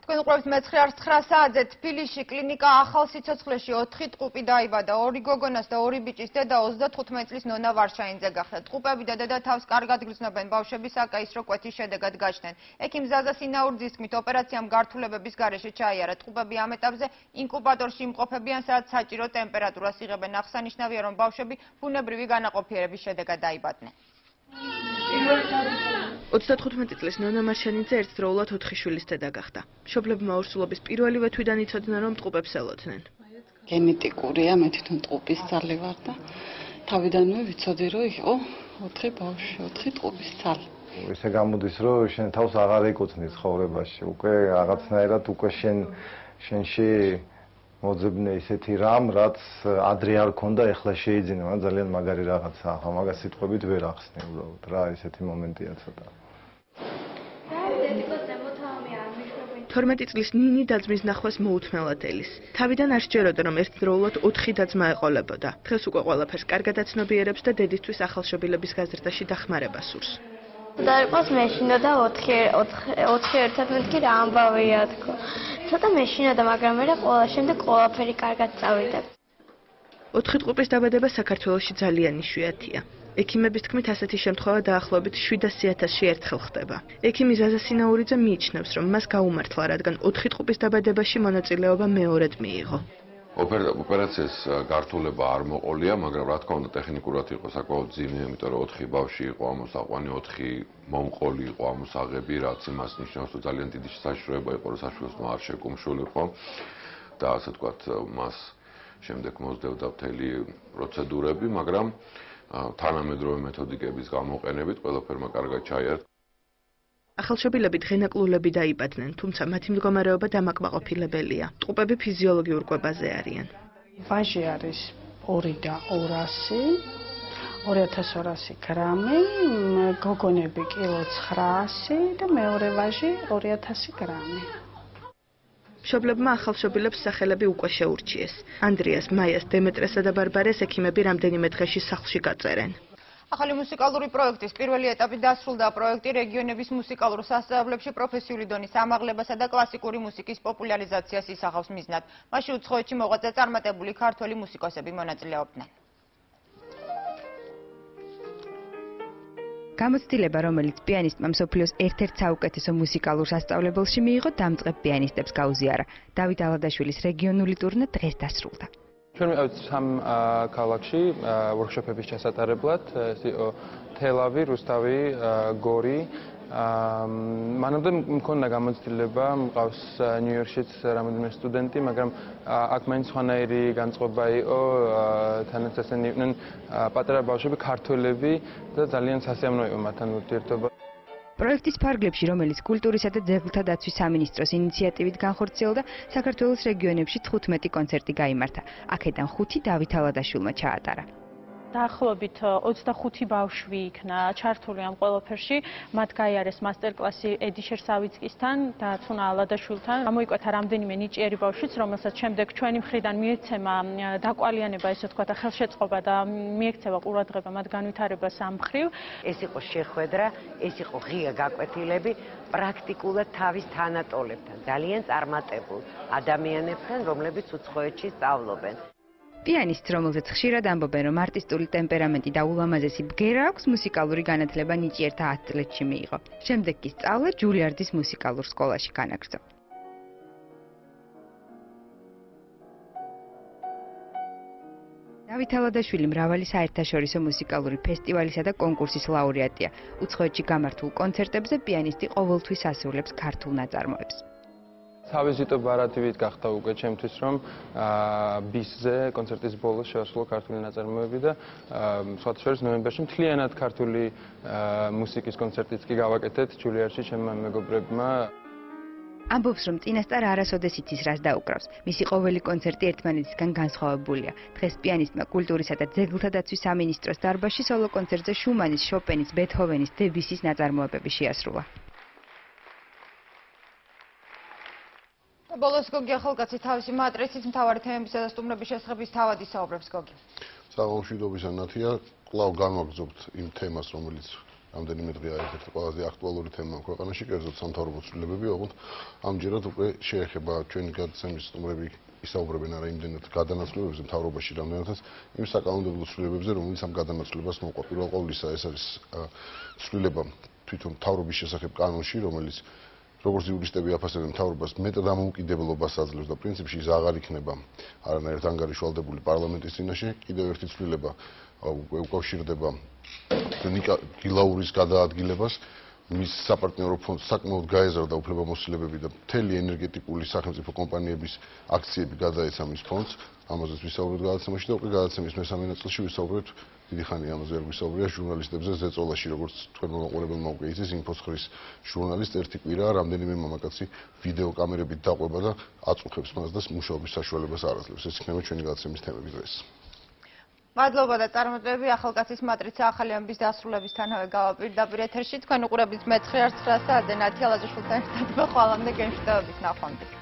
Თქვენ მეცხრეარს ცხრა საათზე თბილისში კლინიკა ახალ სიცოცხლეში ოთხი ტყუპი დაიბადა. ორი გოგონას და ორი ბიჭის დედა ოცდათხუთმეტი წლის ნონა ვარშაინძე გახდა. ტყუპები და დედა თავს კარგად გრძნობენ, ბავშვები საკაისრო კვეთის შედეგად გაჩნდნენ. ექიმ ზაზა სინაურძის თქმით, ოპერაციამ გართულებების გარეშე ჩაიარა. ტყუპები ამ ეტაპზე ინკუბატორში იმყოფებიან, სადაც საჭირო ტემპერატურას იღებენ. აღსანიშნავია, რომ ბავშვები ბუნებრივი განაყოფიერების შედეგად დაიბადნენ. ოცდათხუთმეტი წლის ნონა მარშანიძე ერთდროულად ოთხი შვილის დედა გახდა. მშობლებმა ორსულობის პირველივე თვიდან იცოდნენ, რომ ტყუპებს ელოდნენ. გენეტიკურია, მე თვითონ ტყუპის ძალი ვარ და თავიდანვე ვიცოდი, რომ იყო ოთხი ბავშვი, ოთხი ტყუპის ძალი. Ისე გამოდის, რომ შენ თავს აღარ ეკუთვნის ცხოვრებაში, უკვე რაღაცნაირად უკვე შენ შენში მოძებნე ისეთი რამ, რაც ადრე არ ქონდა, ეხლა შეიძლება, ან ძალიან მაგარი რაღაცაა, ახლა მაგას სიტყვებით ვერ ახსნე უბრალოდ რა, ესეთი მომენტია ცოტა. თორმეტი წლის ნინი დაძმის ნახვას მოუთმელად ელის. თავიდან არ შეეროდა, რომ ერთდროულად ოთხი დაძმა ეყოლებოდა. დღეს უკვე ყველაფერს კარგად აცნობიერებს და დედისთვის ახალშობილების გაზრდაში დახმარება სურს. დაიყვანს მეშინა და ოთხი ერთადმეტ კი რა ამბავია თქო. ცოტა მეშინა და მაგრამ რა ყველა შემდეგ ყველაფერი კარგად წავიდა. ოთხი ტყუპის დაბადება საქართველოში ძალიან იშვიათია. ექიმების თქმით, ასეთი შემთხვევა დაახლოებით შვიდასი ათასში ერთხელ ხდება. ექიმი ზაზა სინაურიძე მიიჩნევს, რომ მას გაუმართლა, რადგან ოთხი ტყუპის დაბადებაში მონაწილეობა მეორედ მიიღო. ოპერაციის გართულება არ მოყოლია, მაგრამ რა თქმა უნდა ტექნიკურად იყო საკმაოდ ძიმე, იმიტომ რომ ოთხი ბავშვი იყო ამოსაყვანი, ოთხი მომყოლი იყო ამოსაღები, რაც იმას ნიშნავს, რომ ძალიან დიდი საშუალება იყო, რომ საშუალო არ შეკუმშულიყო და ასე ვთქვათ, მას შემდეგ მოძევდა მთელი პროცედურები, მაგრამ თანამედროვე მეთოდიკების გამოყენებით ყველაფერმა კარგად ჩაიარა. ახალშობილები დღენაკლულები დაიბადნენ, თუმცა მათი მდგომარეობა დამაკმაყოფილებელია. ტყუპები ფიზიოლოგიურ კვებაზე არიან. ვაჟი არის ორი და ორასი, ორი ათას ორასი გრამი, გოგონები კილო ცხრაასი და მეორე ვაჟი ორი ათასი გრამი. მშობლებმა ახალშობილებს სახელები უკვე შეურჩიეს. ანდრიას, მაიას, დემეტრესა და ბარბარეს ექიმები რამდენიმე დღეში სახლში გაწერენ. ახალი მუსიკალური პროექტის პირველი ეტაპი დასრულდა. პროექტი რეგიონების მუსიკალურ სასწავლებლებში პროფესიული დონის ამაღლებასა და კლასიკური მუსიკის პოპულარიზაციას ისახავს მიზნად. მასში უცხოეთში მოღვაწე წარმატებული ქართველი მუსიკოსები მონაწილეობდნენ. გამოცდილება, რომელიც პიანისტმა მსოფლიოს ერთ-ერთ საუკეთესო მუსიკალურ სასწავლებელში მიიღო, დამწყებ პიანისტებს გაუზიარა. დავით ალადაშვილის რეგიონული ტურნე დღეს დასრულდა. ჩვენ მივდით სამ ქალაქში ვორქშოპების ჩასატარებლად: თელავი, რუსთავი, გორი, მანამდე მქონდა გამოცდილება მყავს ნიუ-იორკშიც რამოდენიმე სტუდენტი, მაგრამ აქ მაინც ხანაირი განწყობა იყო, თანაც ესენი იყვნენ პატარა ბავშვები, ქართველები და ძალიან სასიამოვნო იყო მათთან ურთიერთობა. Project is part of the Romelis Culturis at the Delta that Swiss Ministros Initiative Ganhorzelda, Sakartul's region of Shitmeti Concerti Gaimarta, Akedan Huti Davitala da Shulma Chatara. Დაახლოებით ოცდახუთი ბავშვი იქნა ჩართული ამ ყველაფერში მათ გაიარეს მასტერკლასი ედიშერ სავიწყისთან და თუნა ალადაშვილთან გამოიკვეთა რამდენიმე ნიჭიერი ბავშვიც რომელსაც შემდეგ ჩვენი მხრიდან მიეცემა დაკვალიანება ესე თქვა და ხელშეწყობა და მიექცევა ყურადღება მათ განვითარებას ამ მხრივ ეს იყო შეხვედრა ეს იყო ღია გაკვეთილები პრაქტიკულად თავის თანატოლებთან ძალიან წარმატებულ ადამიანებთან რომლებიც უცხოეთში სწავლობენ Pianist რომელზეც ხშირად ამბობენ, რომ არტისტული ტემპერამენტი და ულამაზესი ბგერა აქვს, მუსიკალური განათლება ნიჭიერთა ათწლედში მიიღო. შემდეგ კი სწავლა ჯულიარდის მუსიკალურ სკოლაში განაგრძო. დავით ალადაშვილი მრავალი საერთაშორისო მუსიკალური ფესტივალისა და კონკურსის ლაურეატია. უცხოეთში გამართულ კონცერტებზე პიანისტი ყოველთვის ასრულებს ქართულ ნაწარმოებს. თავისიტო ბარათივით გახდა უკვე ჩემთვის რომ ბისზე კონცერტის ბოლოს შეასრულა ქართული ნაწარმოები და სხვათა შორის ნოემბერში მთლიანად ქართული მუსიკის კონცერტიც კი გავაკეთეთ ჯულიერში ჩემმა მეგობრებმა ამბობს რომ წინასწარ არასოდეს იცის რას დაუკრავს მისი ყოველი კონცერტი ერთმანეთისგან განსხვავებულია დღეს პიანისტმა კულტურისა და ძეგლთა დაცვის სამინისტროს დარბაზში სოლო კონცერტზე შუმანის შოპენის ბეთჰოვენის დებისის ნაწარმოებები შეასრულა Bolos Gogi ახალგაზრდა თავისი მატრიცით მთავარი თემებისა და სტუმრების შესახებ თავადი საუბრებს გოგი. Საღამოშიდობის ანათია, კვლავ განვაგრძობთ იმ თემას, რომელიც ამდენიმე დღეა ერთ-ერთი ყველაზე აქტუალური თემაა ქვეყანაში, კერძოდ სამთავრობო ცვლილებები, ოღონდ ამჯერად უკვე შეეხება ჩვენი გადაცემის სტუმრები ისაუბრებენ არა იმდენად გადანაცვლებებზე მთავრობაში, რამდენადაც იმ საკანონმდებლო ცვლილებებზე, რომელიც ამ გადანაცვლებას მოყვა. Პირველ ყოვლისა ეს არის ცვლილება თვითონ მთავრობის შესახებ კანონში, რომელიც როგორც იურისტები აფასებენ თავრობას მეტად ამოუკიდებლობას აძლევს და პრინციპში ის აღარ იქნება არანაირად ანგარიშვალდებული პარლამენტის წინაშე კიდევ ერთი ცვლილება უკვე უკავშირდება ნიკა გილაურის გადაადგილებას მის საპარტნიორო ფონდს საკმაოდ გაეზარდა უფლებამოსილებები და მთელი ენერგეტიკული სახელმწიფო კომპანიების აქციები გადაეცა მის ფონდს ამაზეც ვისაუბრეთ გადაცემაში და უკვე გადაცემის მესამე ნაწილში ვისაუბრეთ დიდი ხანი ამაზე ვერ ვისაუბრია ჟურნალისტებზე ზეწოლაში როგორც თქვენ მოყურებელმა უკვე იცის ინფოსხრის ჟურნალისტ ერთი კვირა რამდენიმე მამაკაცი ვიდეოკამერებით დაყვება და აწუხებს მას და მუშაობის საშუალებას არ აძლევს ეს იქნება ჩვენი გადაცემის თემები დღეს მადლობა და წარმატებები ახალგაზრდის მატრიცა ახალი ამბის დასრულებისთანავე გავაპირდაპირ ეთერში თქვენ უყურებთ მეცხრე არც ცხრა საათზე ნათია ლაჯიშვილთან ერთად და ყველამდე გემშვიდობით ნახვამდის